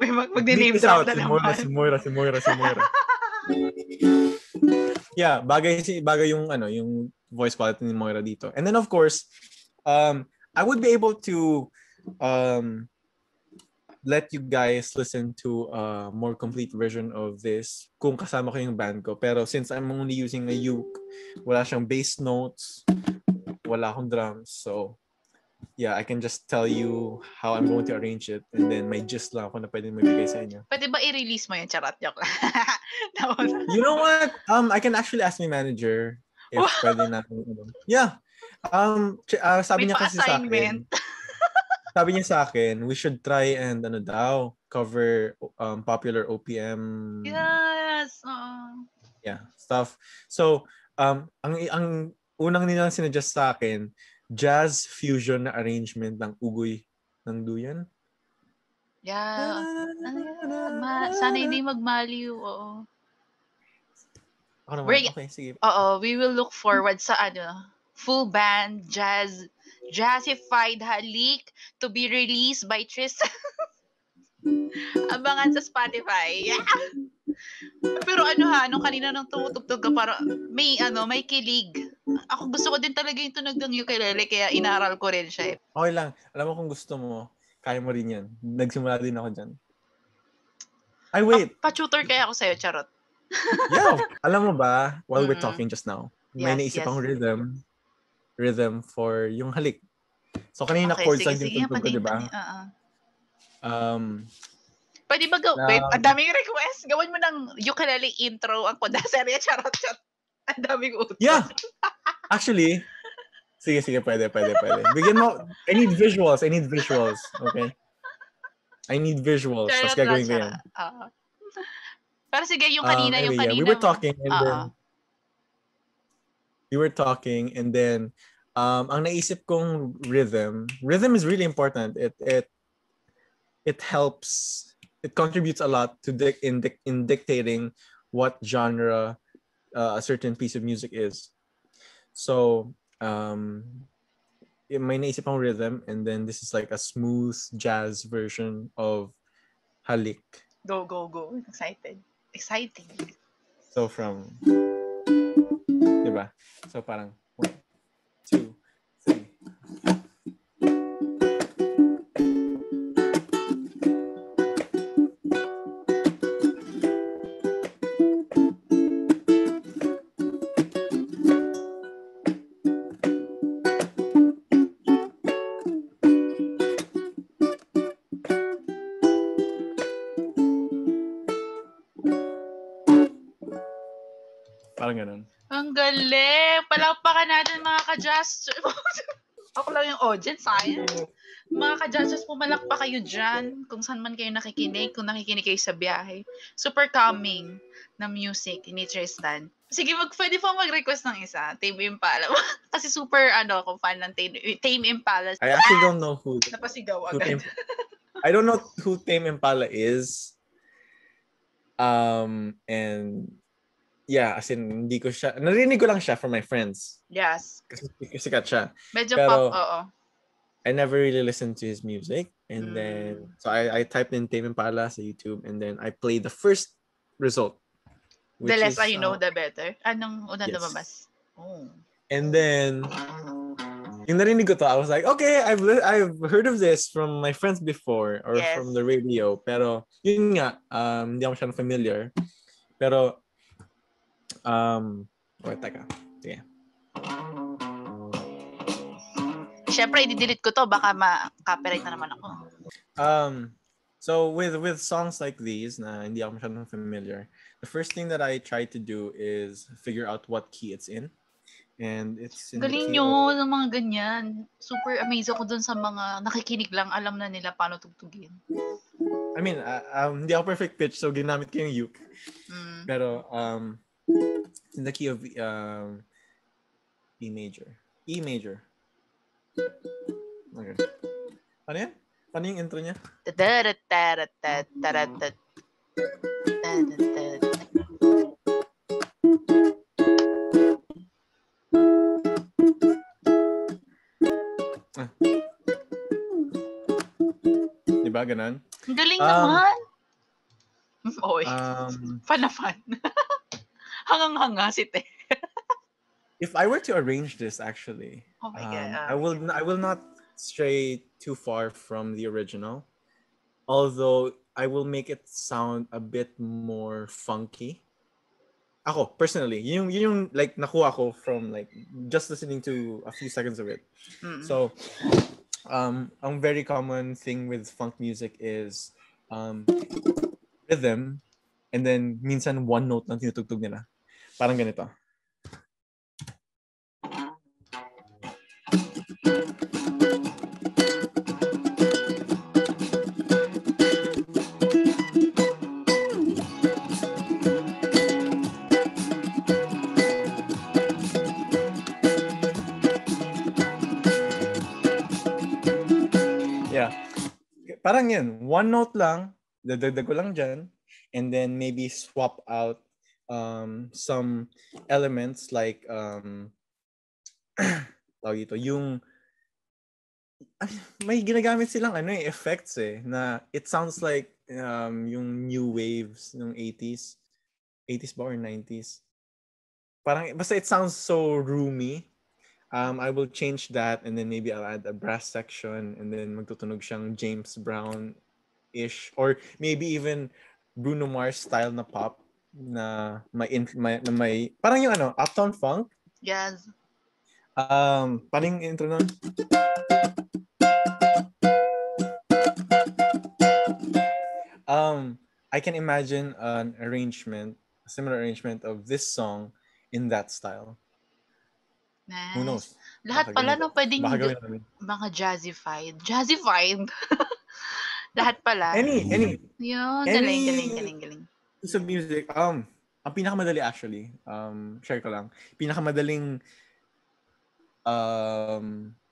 may mag-name drop na naman. Si Moira. Yeah, bagay yung yung voice quality ni Moira dito. And then of course, I would be able to let you guys listen to a more complete version of this kung kasama ko yung band ko. Pero since I'm only using a uke, wala siyang bass notes, wala akong drums, so yeah, I can just tell you how I'm going to arrange it, and then may gist lang ako na pwedeng magbigay sa inyo. Pwede ba i-release mo yung charot joke? You know what? I can actually ask my manager if pwede na. Yeah. Sabi niya kasi sa akin. We should try and cover popular OPM stuff. So ang unang nilang sinuggest sa akin, jazz fusion na arrangement ng ugoy ng duyan. Sana hindi magmaliw. Oo. Okay, sige. Oo, we will look forward sa full band jazzified halik to be released by Tristan. Abangan sa Spotify. Yeah. Pero nung kanina nang tumutugtog ka, parang may kilig. Ako gusto ko din talaga yung tunog ng ukulele, kaya inaral ko rin siya. Okay lang. Alam mo kung gusto mo, kaya mo rin yan. Nagsimula din ako dyan. Ay, wait. Pa-tutor kaya ako sa'yo, charot. Yeah. Alam mo ba, while we're talking just now, may naisip akong rhythm for yung halik. So, kanina chords lang yung tuntun ko, di ba? Pwede ba wait, ang daming request. Gawin mo ng ukulele intro ang KUDA SERYE, charot. Ang daming utos. Yeah. Actually, Sige, pwede. Bigyan mo, I need visuals, okay? Tapos gagawin ko yan. Pero sige, yung kanina. We were talking, and then, ang naisip kong rhythm is really important. It helps, it contributes a lot to in dictating what genre a certain piece of music is. So, may naisip ang rhythm, and then this is like a smooth jazz version of halik. Go. Exciting. So diba? So parang 1, 2, 3. Ganun. Ang galing! Palakpakan natin mga ka-jazz. Ako lang yung audience, ayan. Mga ka-jazzers, pumalakpa kayo dyan kung saan man kayo nakikinig, kung nakikinig kayo sa biyahe. Super calming na music ni Tristan. Sige, pwede po mag-request ng isa. Tame Impala. Kasi super, ako fan ng Tame Impala. I actually don't know who. Napasigaw agad. I don't know who Tame Impala is. And yeah, as in, hindi ko siya, narinig ko lang siya from my friends. Yes. Kasi sikat siya. Medyo pero, pop, oo. I never really listened to his music. And then, so I typed in Tame Impala sa YouTube, and then I played the first result. The less I know, the better. Anong unang lumabas? Oh. And then, yung narinig ko to, I was like, okay, I've heard of this from my friends before, or from the radio. Pero, yun nga, hindi ako siya familiar. Pero, wait, taka. Sige. Siyempre, i-delete ko to. Baka ma-copyright na naman ako. So, with songs like these, na hindi ako masyadong familiar, the first thing that I try to do is figure out what key it's in. And it's in galing nyo ng mga ganyan. Super amazed ako dun sa mga nakikinig lang. Alam na nila paano tugtugin. I mean, hindi ako perfect pitch, so ginamit ko yung uke. Pero, in the key of E major. Okay. Ano yan? Paano yung intro niya? Diba ganun? Galing naman! Oy, fan. Hangang-hanga si Te. If I were to arrange this, actually, I will not stray too far from the original, although I will make it sound a bit more funky. Ako personally, yung like nakuha ko from like just listening to a few seconds of it. So, a very common thing with funk music is rhythm, and then minsan one note lang tinutugtog nila. Parang ganito. parang yun, one note lang, dadagdag ko lang dyan, and then maybe swap out some elements like ito, yung may ginagamit silang ano eh, effects eh, na it sounds like yung new waves ng 80s ba or 90s, parang basta it sounds so roomy. I will change that, and then maybe I'll add a brass section, and then magtutunog siyang James Brown ish or maybe even Bruno Mars style na pop na may parang yung ano, Uptown Funk. Yes. Parang intro nun. I can imagine an arrangement, a similar arrangement of this song in that style. Nice. Who knows? Lahat pala no pwedeng mga jazzified. Lahat pala. Any. Yun, galing. Piece of music. Ang pinakamadali actually, share ko lang. Pinakamadaling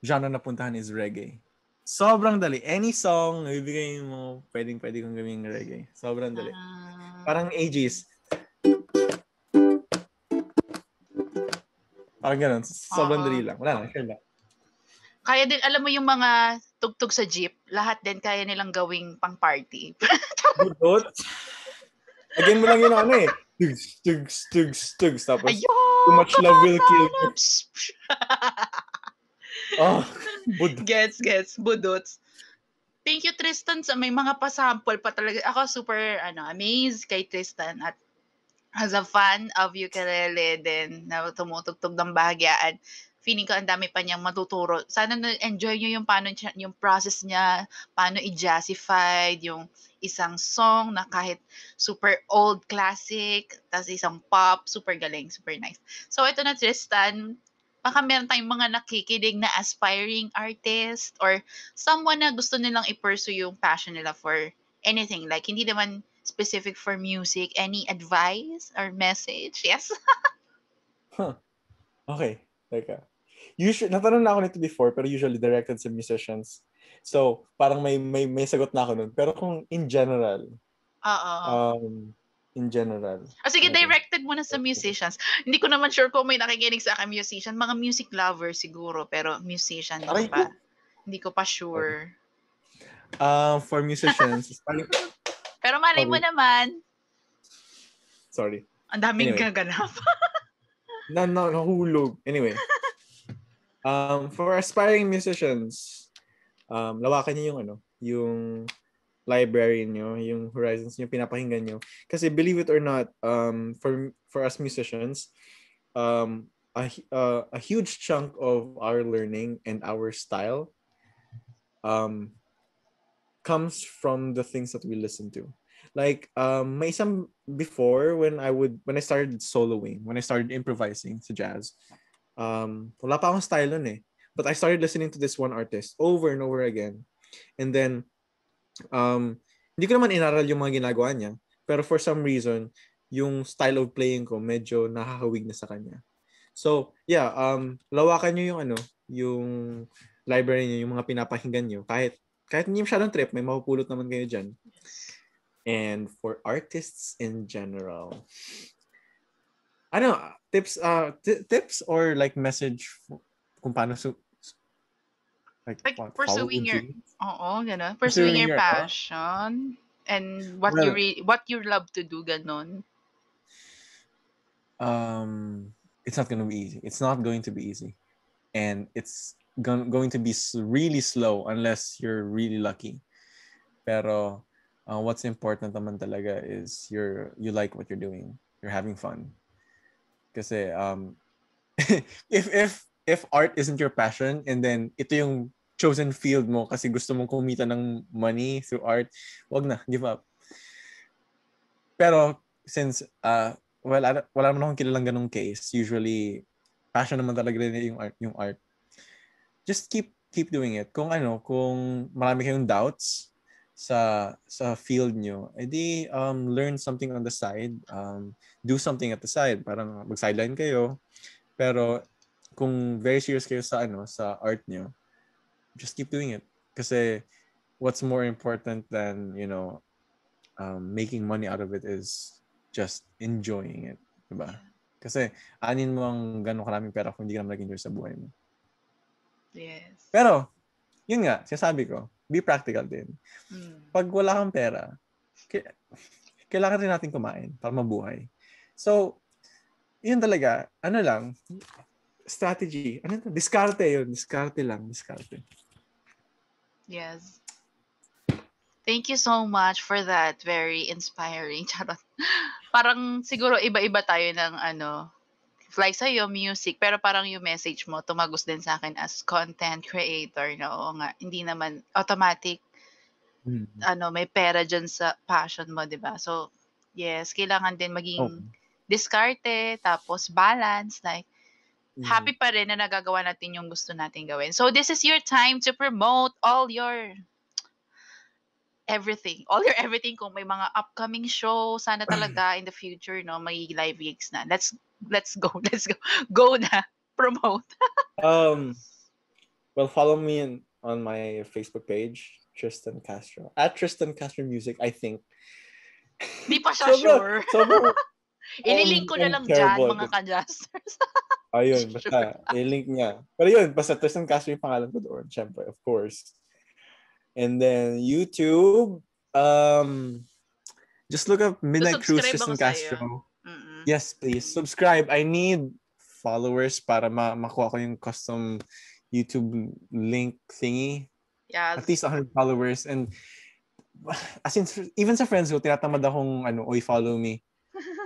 genre na puntahan is reggae. Sobrang dali. Any song ibigay mo, pwedeng kong gawing reggae. Sobrang dali. Parang Aegis. Parang ganun. Sobrang dali lang. Wala na. Sure lang. Kaya din, alam mo yung mga tugtog sa jeep, lahat din kaya nilang gawing pang-party. Budot. Again mo lang yun ano eh. Tugs. Tapos, ayun, too much love will kill you. Oh, budot. Gets. Budots. Thank you, Tristan. May mga pasample pa talaga. Ako super amazed kay Tristan at as a fan of ukulele din na tumutugtog ng bahagyaan. Feeling ko ang dami pa niyang matuturo. Sana na-enjoy niyo yung paano yung process niya, paano i-jazzify yung isang song na kahit super old classic, tas isang pop, super galing, super nice. So ito na Tristan, baka meron tayong mga nakikinig na aspiring artist or someone na gusto nilang i-pursue yung passion nila for anything. Like, hindi naman specific for music. Any advice or message? Yes? Huh. Okay. Teka. Usually, natanong na ako nito before, pero usually directed sa musicians. So, parang may sagot na ako nun. Pero kung in general. Oo. In general. Oh, sige, directed muna sa musicians. Hindi ko naman sure kung may nakikinig sa akin musician. Mga music lovers siguro, pero musician hindi pa. Hindi ko pa sure. For musicians, pero malay mo naman. Sorry. Ang daming kaganap. Nahulog. Anyway. For aspiring musicians, lawakan niyo yung yung library niyo, yung horizons niyo, pinapakinggan niyo, kasi believe it or not, for us musicians, a huge chunk of our learning and our style comes from the things that we listen to. Like may isang before when I started soloing, when I started improvising sa jazz, wala pa akong style nun eh, but I started listening to this one artist over and over again, and then hindi ko naman inaral yung mga ginagawa niya, pero for some reason yung style of playing ko medyo nakakawig na sa kanya. So yeah, lawakan niyo yung yung library niyo, yung mga pinapakinggan niyo, kahit hindi masyadong trip, may mapupulot naman kayo diyan. And for artists in general, I don't know, tips or like message kung paano like what, pursuing your pursuing your passion and what you love to do, ganon. It's not going to be easy, and it's going to be really slow unless you're really lucky. Pero what's important naman talaga is you like what you're doing, you're having fun. Kasi if art isn't your passion, and then ito yung chosen field mo kasi gusto mong kumita ng money through art, wag na, give up. Pero since, wala naman akong kilalang ganong case, usually, passion naman talaga rin yung art. Just keep doing it. Kung marami kayong doubts sa field nyo, edi learn something on the side, do something at the side, parang mag-sideline kayo. Pero kung very serious kayo sa art nyo, just keep doing it. Kasi what's more important than, you know, making money out of it is just enjoying it, diba? Kasi anin mo ang gano'ng karaming pera kung hindi ka naman nag-enjoy sa buhay mo. Yes. Pero, yun nga, sinasabi ko, be practical din. Mm. Pag wala kang pera, kailangan rin natin kumain para mabuhay. So, yun talaga, ano lang, strategy, ano ito? Diskarte yun, diskarte lang, diskarte. Yes. Thank you so much for that very inspiring. Charot. Parang siguro iba-iba tayo ng ano, like sa'yo, music, pero parang yung message mo, tumagos din sa akin as content creator, no? O nga, hindi naman automatic, ano, may pera dyan sa passion mo, diba? So, yes, kailangan din maging diskarte, tapos balance, like, happy pa rin na nagagawa natin yung gusto natin gawin. So, this is your time to promote all your everything. All your everything. Kung may mga upcoming show, sana talaga in the future, no, may live gigs na. Let's go. Go na. Promote. Well, follow me on my Facebook page, Tristan Castro. At Tristan Castro Music, I think. Di pa siya sure. So, ililink ko na lang dyan, mga kajasters. Ayun, basta. Ilink niya. Pero yun, basta Tristan Castro yung pangalan ko doon. Siyempre, of course. And then YouTube, just look up Midnight Ruse Tristan Castro. Yes, please subscribe. I need followers para makuha ko yung custom YouTube link thingy. Yeah. At least 100 followers. And as in, even sa friends ko, tinatamad akong ano, oy, follow me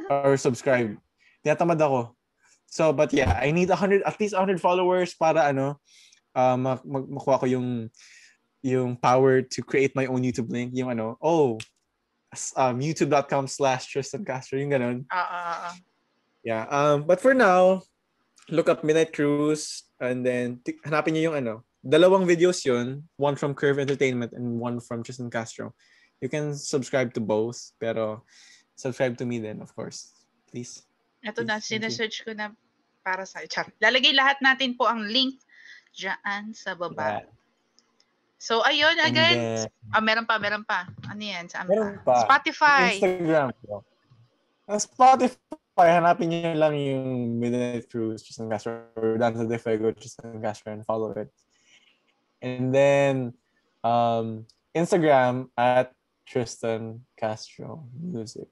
or subscribe. Tinatamad ako. So, but yeah, I need 100, at least 100 followers para ano, makuha ko yung power to create my own YouTube link, yung ano, youtube.com/TristanCastro, yung ganun. Yeah, but for now, look up Midnight Cruise, and then hanapin niyo yung ano, dalawang videos yun, one from Curve Entertainment and one from Tristan Castro. You can subscribe to both, pero subscribe to me then, of course. Please. Ito na, sinesearch ko na para sa chat. Lalagay lahat natin po ang link dyan sa baba. Yeah. So, ayun, again. Meron pa. Ano yan? Meron pa. Spotify. Instagram. Spotify, hanapin nyo lang yung Midnight Ruse, Tristan Castro, or Danza de Fuego, Tristan Castro, and follow it. And then, Instagram at Tristan Castro Music.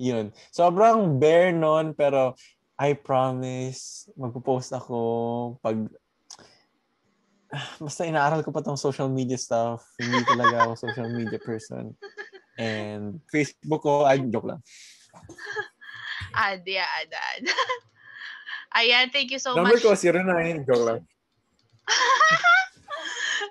Yun. Sobrang bare nun, pero I promise, magpo-post ako pag... Basta inaaral ko pa tong social media stuff. Hindi talaga ako social media person. And Facebook ko, ay, joke lang. Ad. Ayan, thank you so much. Number ko, 09. Joke lang.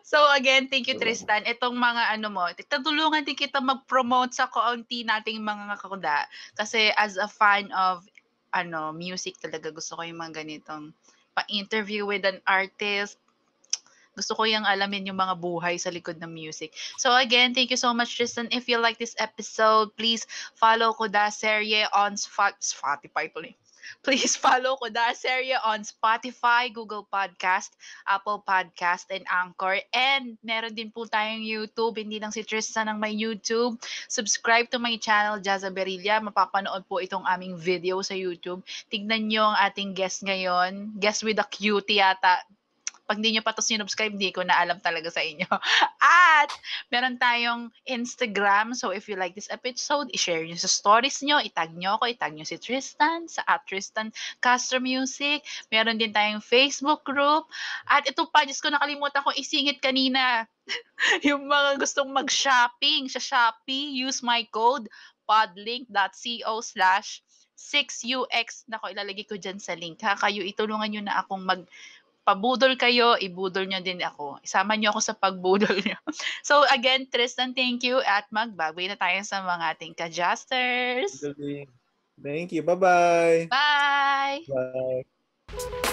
So again, thank you, Tristan. Itong mga ano mo, tatulungan din kita mag-promote sa kaunti nating mga kakuda. Kasi as a fan of ano music talaga, gusto ko yung mga ganitong pa-interview with an artist. Gusto ko yung alamin yung mga buhay sa likod ng music. So again, thank you so much, Tristan. If you like this episode, please follow KUDA SERYE on Spotify. Please follow KUDA SERYE on Spotify, Google Podcast, Apple Podcast, and Anchor. And meron din po tayong YouTube. Hindi lang si Tristan ang may YouTube. Subscribe to my channel, Jazza Berilla. Mapapanood po itong aming video sa YouTube. Tignan nyo ang ating guest ngayon. Guest with a cutie yata. Pag hindi nyo pa ito sinubscribe, hindi ko na alam talaga sa inyo. At meron tayong Instagram. So if you like this episode, i-share nyo sa stories nyo, itag nyo ako, itag nyo si Tristan, sa at Tristan Castro Music. Meron din tayong Facebook group. At ito pa, just ko nakalimutan ko isingit kanina. Yung mga gustong mag-shopping sa Shopee, use my code podlink.co/6UX. Nako, ilalagay ko dyan sa link. Ha? Kayo, itulungan nyo na akong pabudol kayo, ibudol nyo din ako. Isama nyo ako sa pagbudol nyo. So again, Tristan, thank you at magbaboy na tayo sa mga ating kajasters. Thank you. Bye-bye. Bye. Bye.